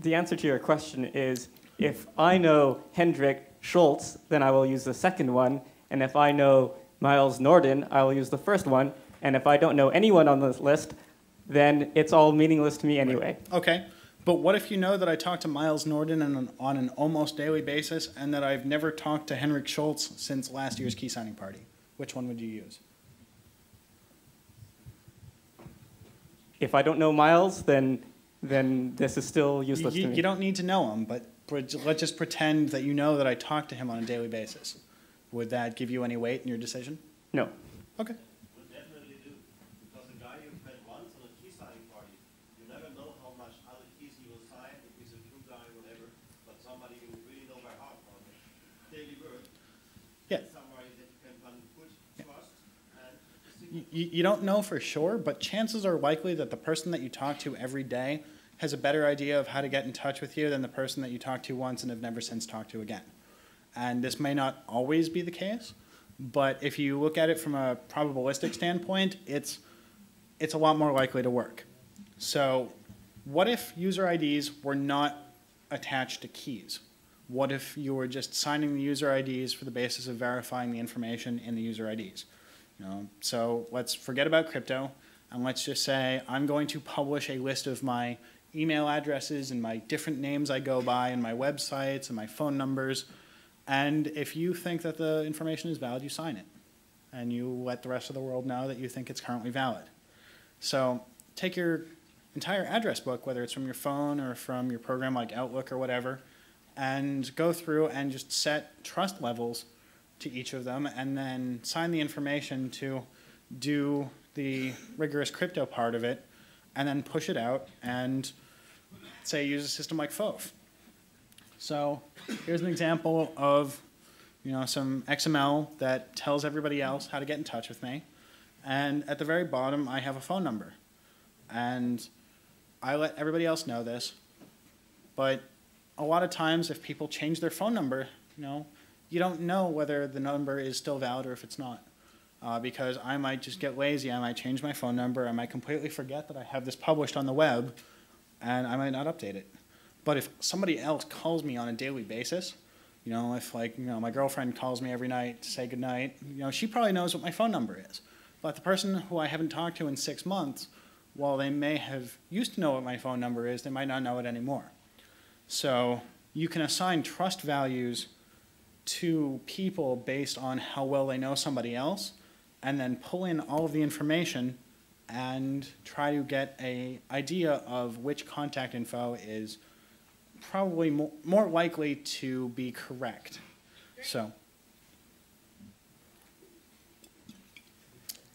The answer to your question is, if I know Hendrik Schultz, then I will use the second one. And if I know Miles Norden, I will use the first one. And if I don't know anyone on this list, then it's all meaningless to me anyway. Okay. But what if you know that I talk to Miles Norden on an, on an almost daily basis and that I've never talked to Hendrik Schultz since last year's key signing party? Which one would you use? If I don't know Miles, then, then this is still useless you, to me. You don't need to know him, but let's just pretend that you know that I talk to him on a daily basis. Would that give you any weight in your decision? No. Okay. Would definitely do, because the guy you've met once on a key signing party, you never know how much other keys he will sign, if he's a true guy or whatever, but somebody you really know by heart on it. Daily word. Yeah. Somebody that you can put trust. And you, you don't know for sure, but chances are likely that the person that you talk to every day has a better idea of how to get in touch with you than the person that you talked to once and have never since talked to again. And this may not always be the case, but if you look at it from a probabilistic standpoint, it's, it's a lot more likely to work. So what if user I Ds were not attached to keys? What if you were just signing the user I Ds for the basis of verifying the information in the user I Ds? You know, so let's forget about crypto, and let's just say I'm going to publish a list of my email addresses and my different names I go by and my websites and my phone numbers. And if you think that the information is valid, you sign it. And you let the rest of the world know that you think it's currently valid. So take your entire address book, whether it's from your phone or from your program like Outlook or whatever, and go through and just set trust levels to each of them and then sign the information to do the rigorous crypto part of it and then push it out and say use a system like F O F. So here's an example of, you know, some X M L that tells everybody else how to get in touch with me. And at the very bottom, I have a phone number. And I let everybody else know this. But a lot of times, if people change their phone number, you know, you don't know whether the number is still valid or if it's not. Uh, because I might just get lazy. I might change my phone number. I might completely forget that I have this published on the web. And I might not update it. But if somebody else calls me on a daily basis, you know, if like, you know, my girlfriend calls me every night to say goodnight, you know, she probably knows what my phone number is. But the person who I haven't talked to in six months, while they may have used to know what my phone number is, they might not know it anymore. So you can assign trust values to people based on how well they know somebody else, and then pull in all of the information and try to get an idea of which contact info is probably more, more likely to be correct. So,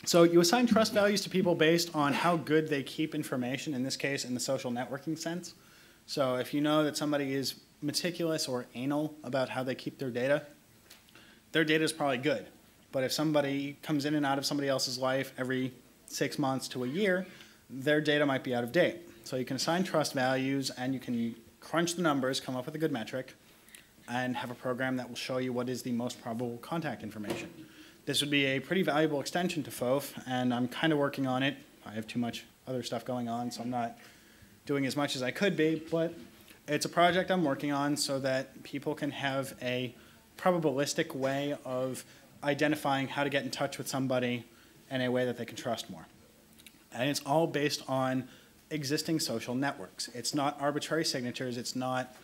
so you assign trust values to people based on how good they keep information, in this case in the social networking sense. So if you know that somebody is meticulous or anal about how they keep their data, their data is probably good. But if somebody comes in and out of somebody else's life every six months to a year, their data might be out of date. So you can assign trust values and you can crunch the numbers, come up with a good metric, and have a program that will show you what is the most probable contact information. This would be a pretty valuable extension to F O F, and I'm kind of working on it. I have too much other stuff going on, so I'm not doing as much as I could be, but it's a project I'm working on so that people can have a probabilistic way of identifying how to get in touch with somebody in a way that they can trust more. And it's all based on existing social networks. It's not arbitrary signatures. It's not,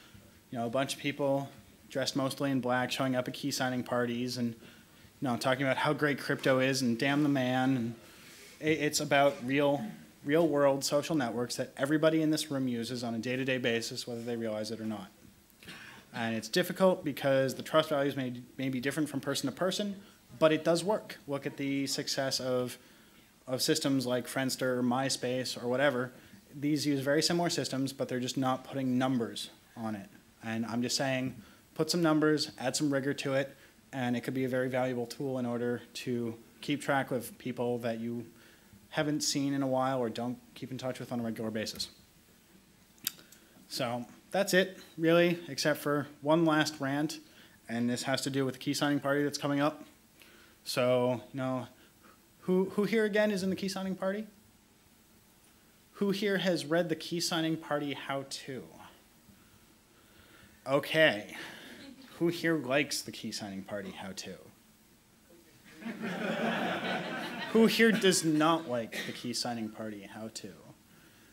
you know, a bunch of people dressed mostly in black showing up at key signing parties and, you know, talking about how great crypto is and damn the man. And it's about real, real world social networks that everybody in this room uses on a day-to-day basis, whether they realize it or not. And it's difficult because the trust values may, may be different from person to person, but it does work. Look at the success of, of systems like Friendster or MySpace or whatever. These use very similar systems, but they're just not putting numbers on it. And I'm just saying, put some numbers, add some rigor to it, and it could be a very valuable tool in order to keep track of people that you haven't seen in a while or don't keep in touch with on a regular basis. So that's it, really, except for one last rant, and this has to do with the key signing party that's coming up. So, you know, who, who here again is in the key signing party? Who here has read the key signing party how-to? Okay. Who here likes the key signing party how-to? Who here does not like the key signing party how-to?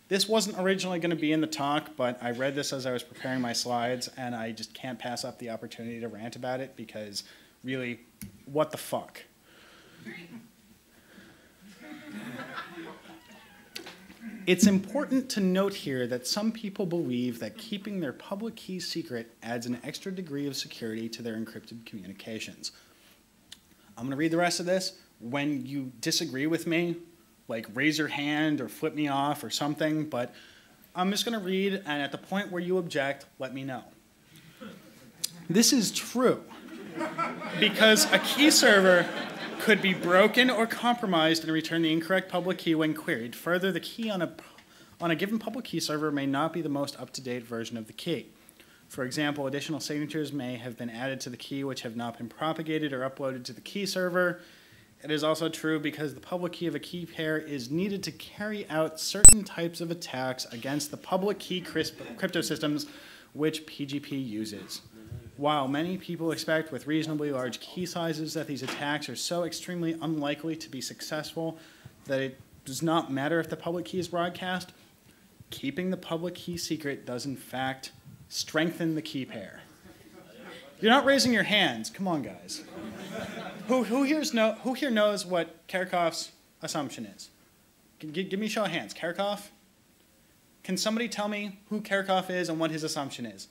This wasn't originally going to be in the talk, but I read this as I was preparing my slides, and I just can't pass up the opportunity to rant about it because, really, what the fuck? It's important to note here that some people believe that keeping their public key secret adds an extra degree of security to their encrypted communications. I'm going to read the rest of this. When you disagree with me, like raise your hand or flip me off or something, but I'm just going to read, and at the point where you object, let me know. This is true, because a key server could be broken or compromised and return the incorrect public key when queried. Further, the key on a, on a given public key server may not be the most up-to-date version of the key. For example, additional signatures may have been added to the key which have not been propagated or uploaded to the key server. It is also true because the public key of a key pair is needed to carry out certain types of attacks against the public key crypto systems which P G P uses. While many people expect with reasonably large key sizes that these attacks are so extremely unlikely to be successful that it does not matter if the public key is broadcast, keeping the public key secret does in fact strengthen the key pair. You're not raising your hands. Come on, guys. Who, who, here's know, who here knows what Kerckhoffs' assumption is? G give me a show of hands. Kerckhoff? Can somebody tell me who Kerckhoff is and what his assumption is?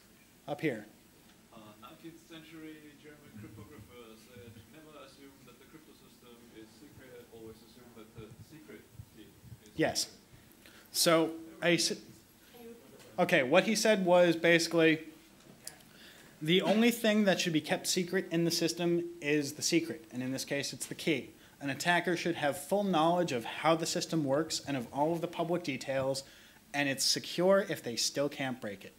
Up here. Uh, nineteenth century German cryptographers uh, never assume that the crypto system is secret, always assume that the secret key is yes. So, I okay, what he said was basically, the only thing that should be kept secret in the system is the secret, and in this case it's the key. An attacker should have full knowledge of how the system works and of all of the public details, and it's secure if they still can't break it.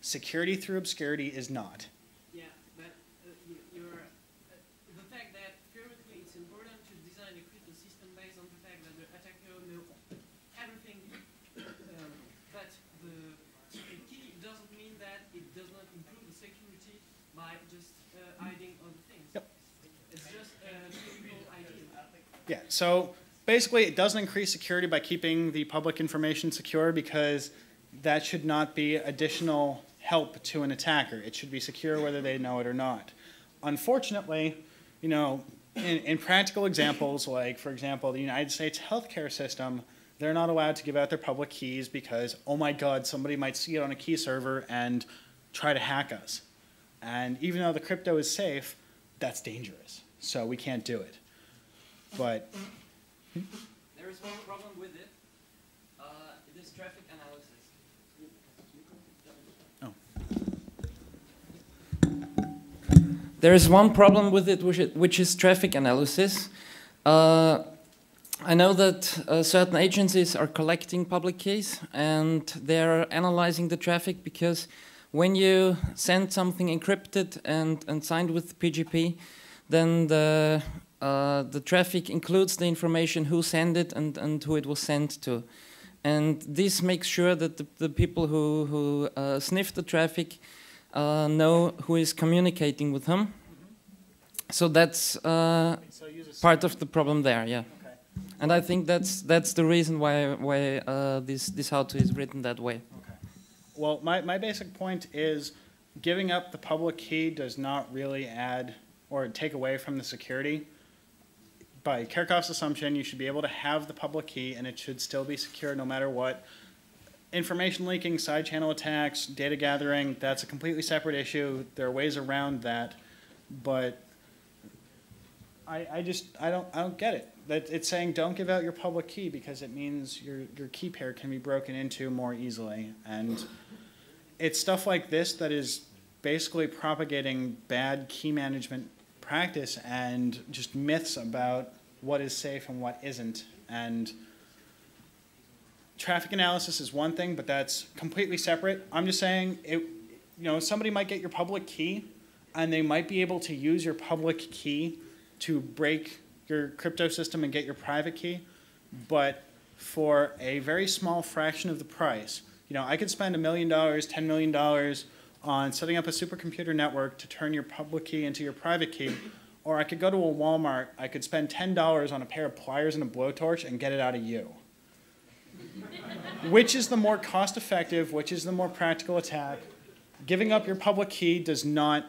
Security through obscurity is not. Yeah, but uh, you're, uh, the fact that currently it's important to design a crypto system based on the fact that the attacker knows everything, um, but the secret key doesn't mean that it does not improve security by just uh, hiding other things. Yep. It's just a typical idea. Yeah, so basically it doesn't increase security by keeping the public information secure because that should not be additional help to an attacker. It should be secure whether they know it or not. Unfortunately, you know, in, in practical examples, like for example, the United States healthcare system, they're not allowed to give out their public keys because, oh my God, somebody might see it on a key server and try to hack us. And even though the crypto is safe, that's dangerous. So we can't do it. But hmm? There is one problem with it. Uh, it is traffic analysis. Oh. There is one problem with it, which, it, which is traffic analysis. Uh, I know that uh, certain agencies are collecting public keys and they're analyzing the traffic because when you send something encrypted and, and signed with P G P, then the, uh, the traffic includes the information who sent it and, and who it was sent to. And this makes sure that the, the people who, who uh, sniff the traffic uh, know who is communicating with them. Mm-hmm. So that's uh, so part of the problem there, yeah. Okay. And I think that's, that's the reason why, why uh, this, this how-to is written that way. Well, my, my basic point is giving up the public key does not really add or take away from the security. By Kerckhoff's assumption, you should be able to have the public key and it should still be secure no matter what. Information leaking, side channel attacks, data gathering, that's a completely separate issue. There are ways around that, but I, I just, I don't, I don't get it. That it's saying don't give out your public key because it means your, your key pair can be broken into more easily. And it's stuff like this that is basically propagating bad key management practice and just myths about what is safe and what isn't. And traffic analysis is one thing, but that's completely separate. I'm just saying, it, you know, somebody might get your public key and they might be able to use your public key to break your crypto system and get your private key, but for a very small fraction of the price. You know, I could spend a million dollars, ten million dollars on setting up a supercomputer network to turn your public key into your private key, or I could go to a Walmart, I could spend ten dollars on a pair of pliers and a blowtorch and get it out of you. Which is the more cost-effective, which is the more practical attack? Giving up your public key does not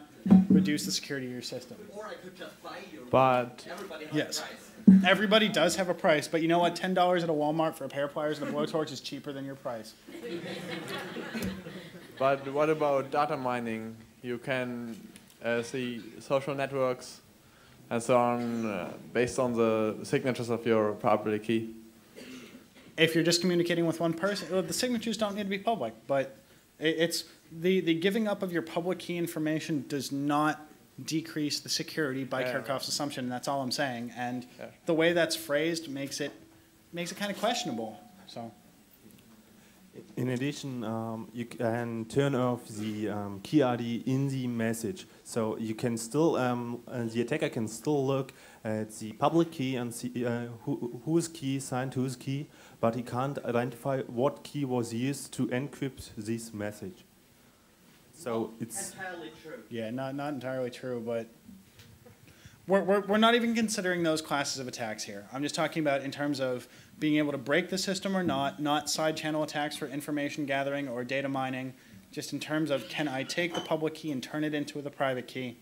reduce the security of your system. Or I could just buy your but everybody has yes. a price. Everybody does have a price, but you know what? ten dollars at a Walmart for a pair of pliers and a blowtorch is cheaper than your price. But what about data mining? You can uh, see social networks and so on uh, based on the signatures of your public key. If you're just communicating with one person, well, the signatures don't need to be public, but it's the, the giving up of your public key information does not decrease the security by yeah. Kerckhoffs' assumption. That's all I'm saying, and yeah. the way that's phrased makes it makes it kind of questionable. So, in addition, um, you can turn off the um, key I D in the message, so you can still um, uh, the attacker can still look at the public key and see uh, who, whose key signed whose key. But he can't identify what key was used to encrypt this message. So it's entirely true. Yeah, not not entirely true, but we're, we're we're not even considering those classes of attacks here. I'm just talking about in terms of being able to break the system or not, not side channel attacks for information gathering or data mining. Just in terms of can I take the public key and turn it into the private key?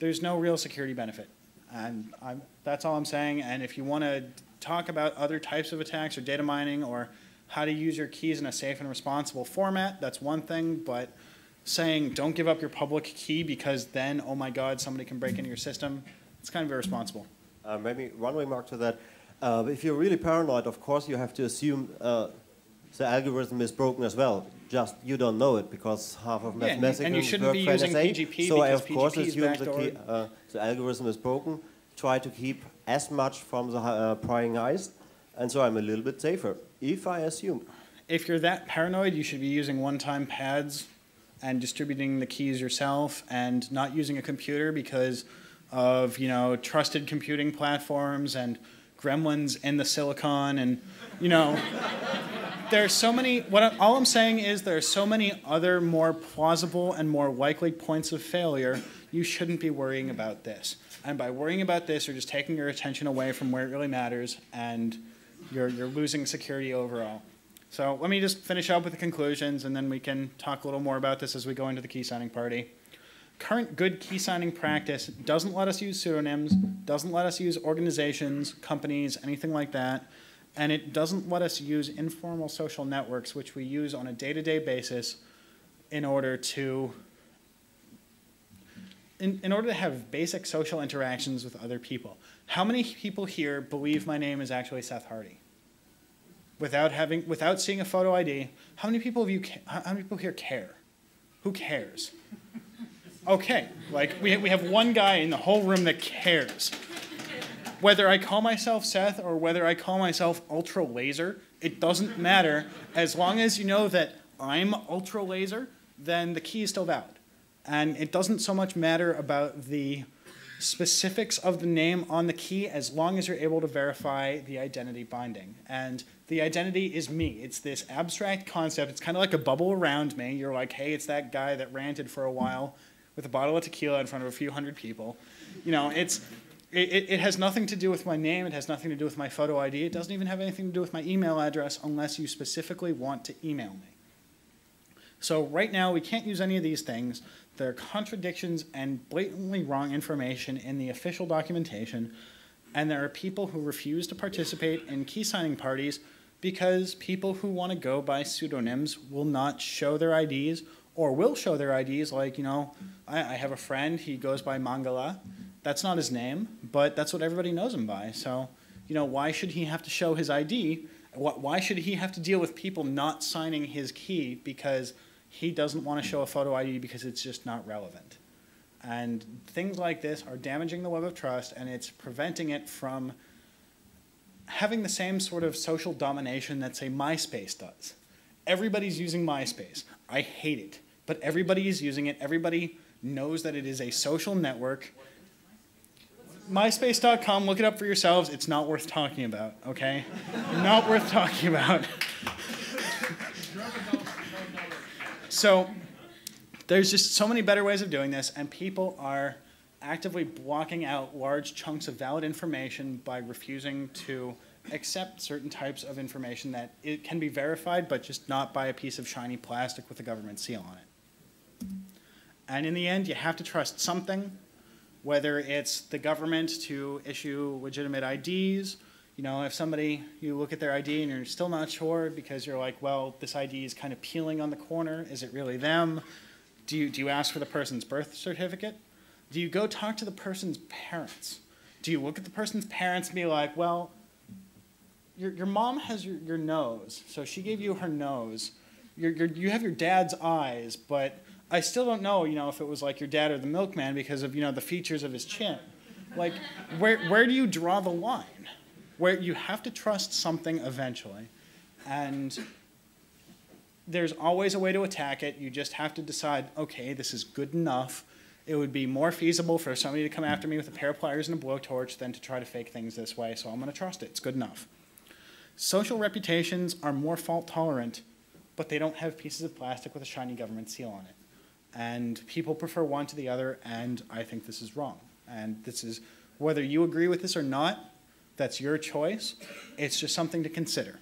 There's no real security benefit, and I'm, that's all I'm saying. And if you want to talk about other types of attacks or data mining or how to use your keys in a safe and responsible format, that's one thing, but saying don't give up your public key because then, oh my God, somebody can break into your system, it's kind of irresponsible. Uh, maybe one remark to that. Uh, if you're really paranoid, of course you have to assume uh, the algorithm is broken as well. Just you don't know it because half of yeah, mathematics and you shouldn't be using P G P, so I of course assume the, key, uh, the algorithm is broken. Try to keep as much from the uh, prying eyes, and so I'm a little bit safer, if I assume. If you're that paranoid, you should be using one-time pads and distributing the keys yourself and not using a computer because of, you know, trusted computing platforms and gremlins in the silicon and, you know, there are so many, what I, all I'm saying is there are so many other more plausible and more likely points of failure, you shouldn't be worrying about this. And by worrying about this, you're just taking your attention away from where it really matters, and you're, you're losing security overall. So let me just finish up with the conclusions, and then we can talk a little more about this as we go into the key signing party. Current good key signing practice doesn't let us use pseudonyms, doesn't let us use organizations, companies, anything like that, and it doesn't let us use informal social networks, which we use on a day-to-day basis in order to In, in order to have basic social interactions with other people. How many people here believe my name is actually Seth Hardy? Without having, without seeing a photo I D, how many people of you, how many people here care? Who cares? Okay, like we, we have one guy in the whole room that cares. Whether I call myself Seth or whether I call myself Ultra Laser, it doesn't matter. As long as you know that I'm Ultra Laser, then the key is still valid. And it doesn't so much matter about the specifics of the name on the key as long as you're able to verify the identity binding. And the identity is me. It's this abstract concept. It's kind of like a bubble around me. You're like, hey, it's that guy that ranted for a while with a bottle of tequila in front of a few hundred people. You know, it's, it, it has nothing to do with my name. It has nothing to do with my photo I D. It doesn't even have anything to do with my email address unless you specifically want to email me. So right now, we can't use any of these things. There are contradictions and blatantly wrong information in the official documentation, and there are people who refuse to participate in key signing parties because people who want to go by pseudonyms will not show their I Ds or will show their I Ds like, you know, I, I have a friend, he goes by Mangala. That's not his name, but that's what everybody knows him by. So, you know, why should he have to show his I D? Why should he have to deal with people not signing his key because he doesn't want to show a photo I D because it's just not relevant? And things like this are damaging the web of trust, and it's preventing it from having the same sort of social domination that, say, MySpace does. Everybody's using MySpace. I hate it, but everybody is using it. Everybody knows that it is a social network. MySpace dot com, look it up for yourselves. It's not worth talking about, okay? Not worth talking about. So there's just so many better ways of doing this, and people are actively blocking out large chunks of valid information by refusing to accept certain types of information that it can be verified, but just not by a piece of shiny plastic with a government seal on it. And in the end, you have to trust something, whether it's the government to issue legitimate I Ds. You know, if somebody, you look at their I D and you're still not sure because you're like, well, this I D is kind of peeling on the corner. Is it really them? Do you, do you ask for the person's birth certificate? Do you go talk to the person's parents? Do you look at the person's parents and be like, well, your, your mom has your, your nose, so she gave you her nose. Your, your, you have your dad's eyes, but I still don't know, you know, if it was like your dad or the milkman because of, you know, the features of his chin. Like, where, where do you draw the line? Where you have to trust something eventually. And there's always a way to attack it. You just have to decide, okay, this is good enough. It would be more feasible for somebody to come after me with a pair of pliers and a blowtorch than to try to fake things this way, so I'm going to trust it. It's good enough. Social reputations are more fault tolerant, but they don't have pieces of plastic with a shiny government seal on it. And people prefer one to the other, and I think this is wrong. And this is, whether you agree with this or not, that's your choice. It's just something to consider.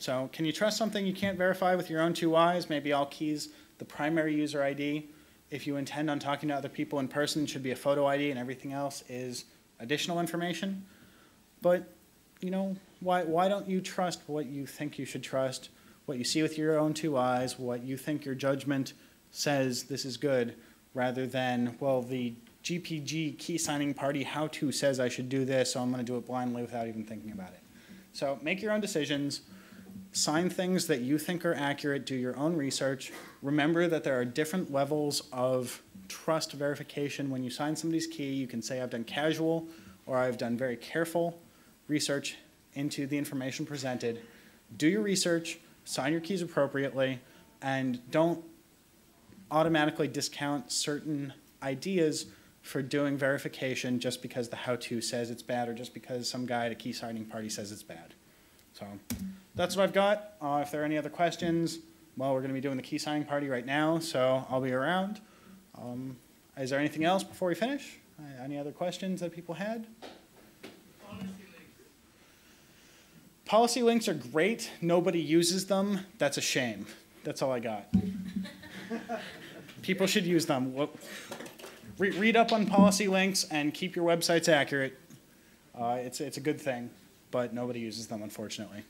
So can you trust something you can't verify with your own two eyes? Maybe all keys, the primary user I D. If you intend on talking to other people in person, it should be a photo I D, and everything else is additional information. But, you know, why, why don't you trust what you think you should trust, what you see with your own two eyes, what you think your judgment says this is good, rather than, well, the G P G key signing party how-to says I should do this, so I'm going to do it blindly without even thinking about it. So make your own decisions. Sign things that you think are accurate, do your own research. Remember that there are different levels of trust verification. When you sign somebody's key, you can say I've done casual or I've done very careful research into the information presented. Do your research, sign your keys appropriately, and don't automatically discount certain ideas for doing verification just because the how-to says it's bad or just because some guy at a key signing party says it's bad. So that's what I've got. Uh, if there are any other questions, well, we're going to be doing the key signing party right now, so I'll be around. Um, is there anything else before we finish? Uh, any other questions that people had? Policy links. Policy links are great. Nobody uses them. That's a shame. That's all I got. People should use them. Re read up on policy links and keep your websites accurate. Uh, it's, it's a good thing, but nobody uses them, unfortunately.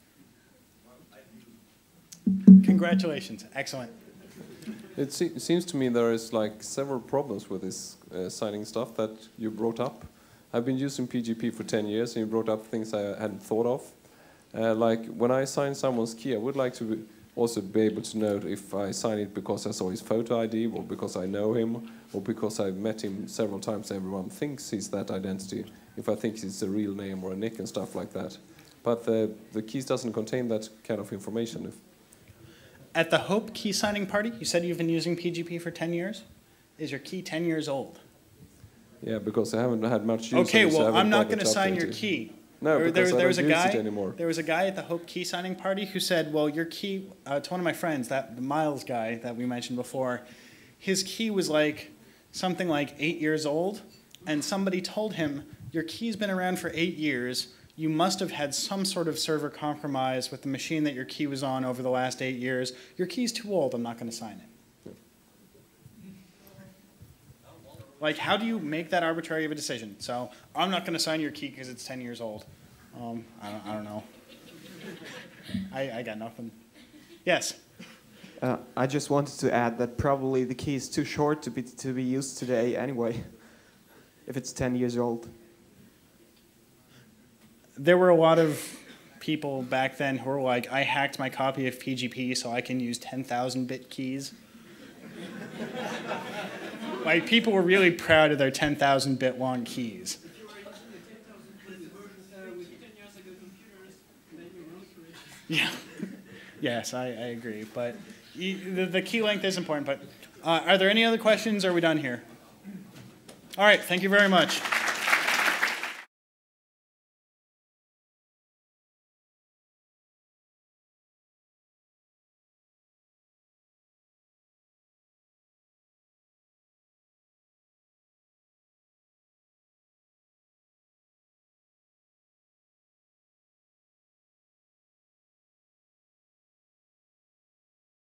Congratulations. Excellent. It se seems to me there is like several problems with this uh, signing stuff that you brought up. I've been using P G P for ten years, and you brought up things I hadn't thought of. Uh, like when I sign someone's key, I would like to be also be able to know if I sign it because I saw his photo I D, or because I know him, or because I've met him several times. Everyone thinks he's that identity, if I think it's a real name or a nick and stuff like that. But the, the keys doesn't contain that kind of information. If At the Hope key signing party, you said you've been using P G P for ten years. Is your key ten years old? Yeah, because I haven't had much use. Okay, well, so I'm not going to sign your key. No, there, because there, I there was a guy, anymore. There was a guy at the Hope key signing party who said, well, your key, uh, to one of my friends, that the Miles guy that we mentioned before, his key was like something like eight years old, and somebody told him, your key's been around for eight years. You must have had some sort of server compromise with the machine that your key was on over the last eight years. Your key's too old. I'm not going to sign it. Like, how do you make that arbitrary of a decision? So I'm not going to sign your key because it's ten years old. Um, I, don't, I don't know. I, I got nothing. Yes? Uh, I just wanted to add that probably the key is too short to be, to be used today anyway, if it's ten years old. There were a lot of people back then who were like, I hacked my copy of P G P so I can use ten thousand bit keys. Like, people were really proud of their ten thousand bit long keys. Yeah. Yes, I, I agree. But you, the, the key length is important. But uh, are there any other questions, or are we done here? All right. Thank you very much.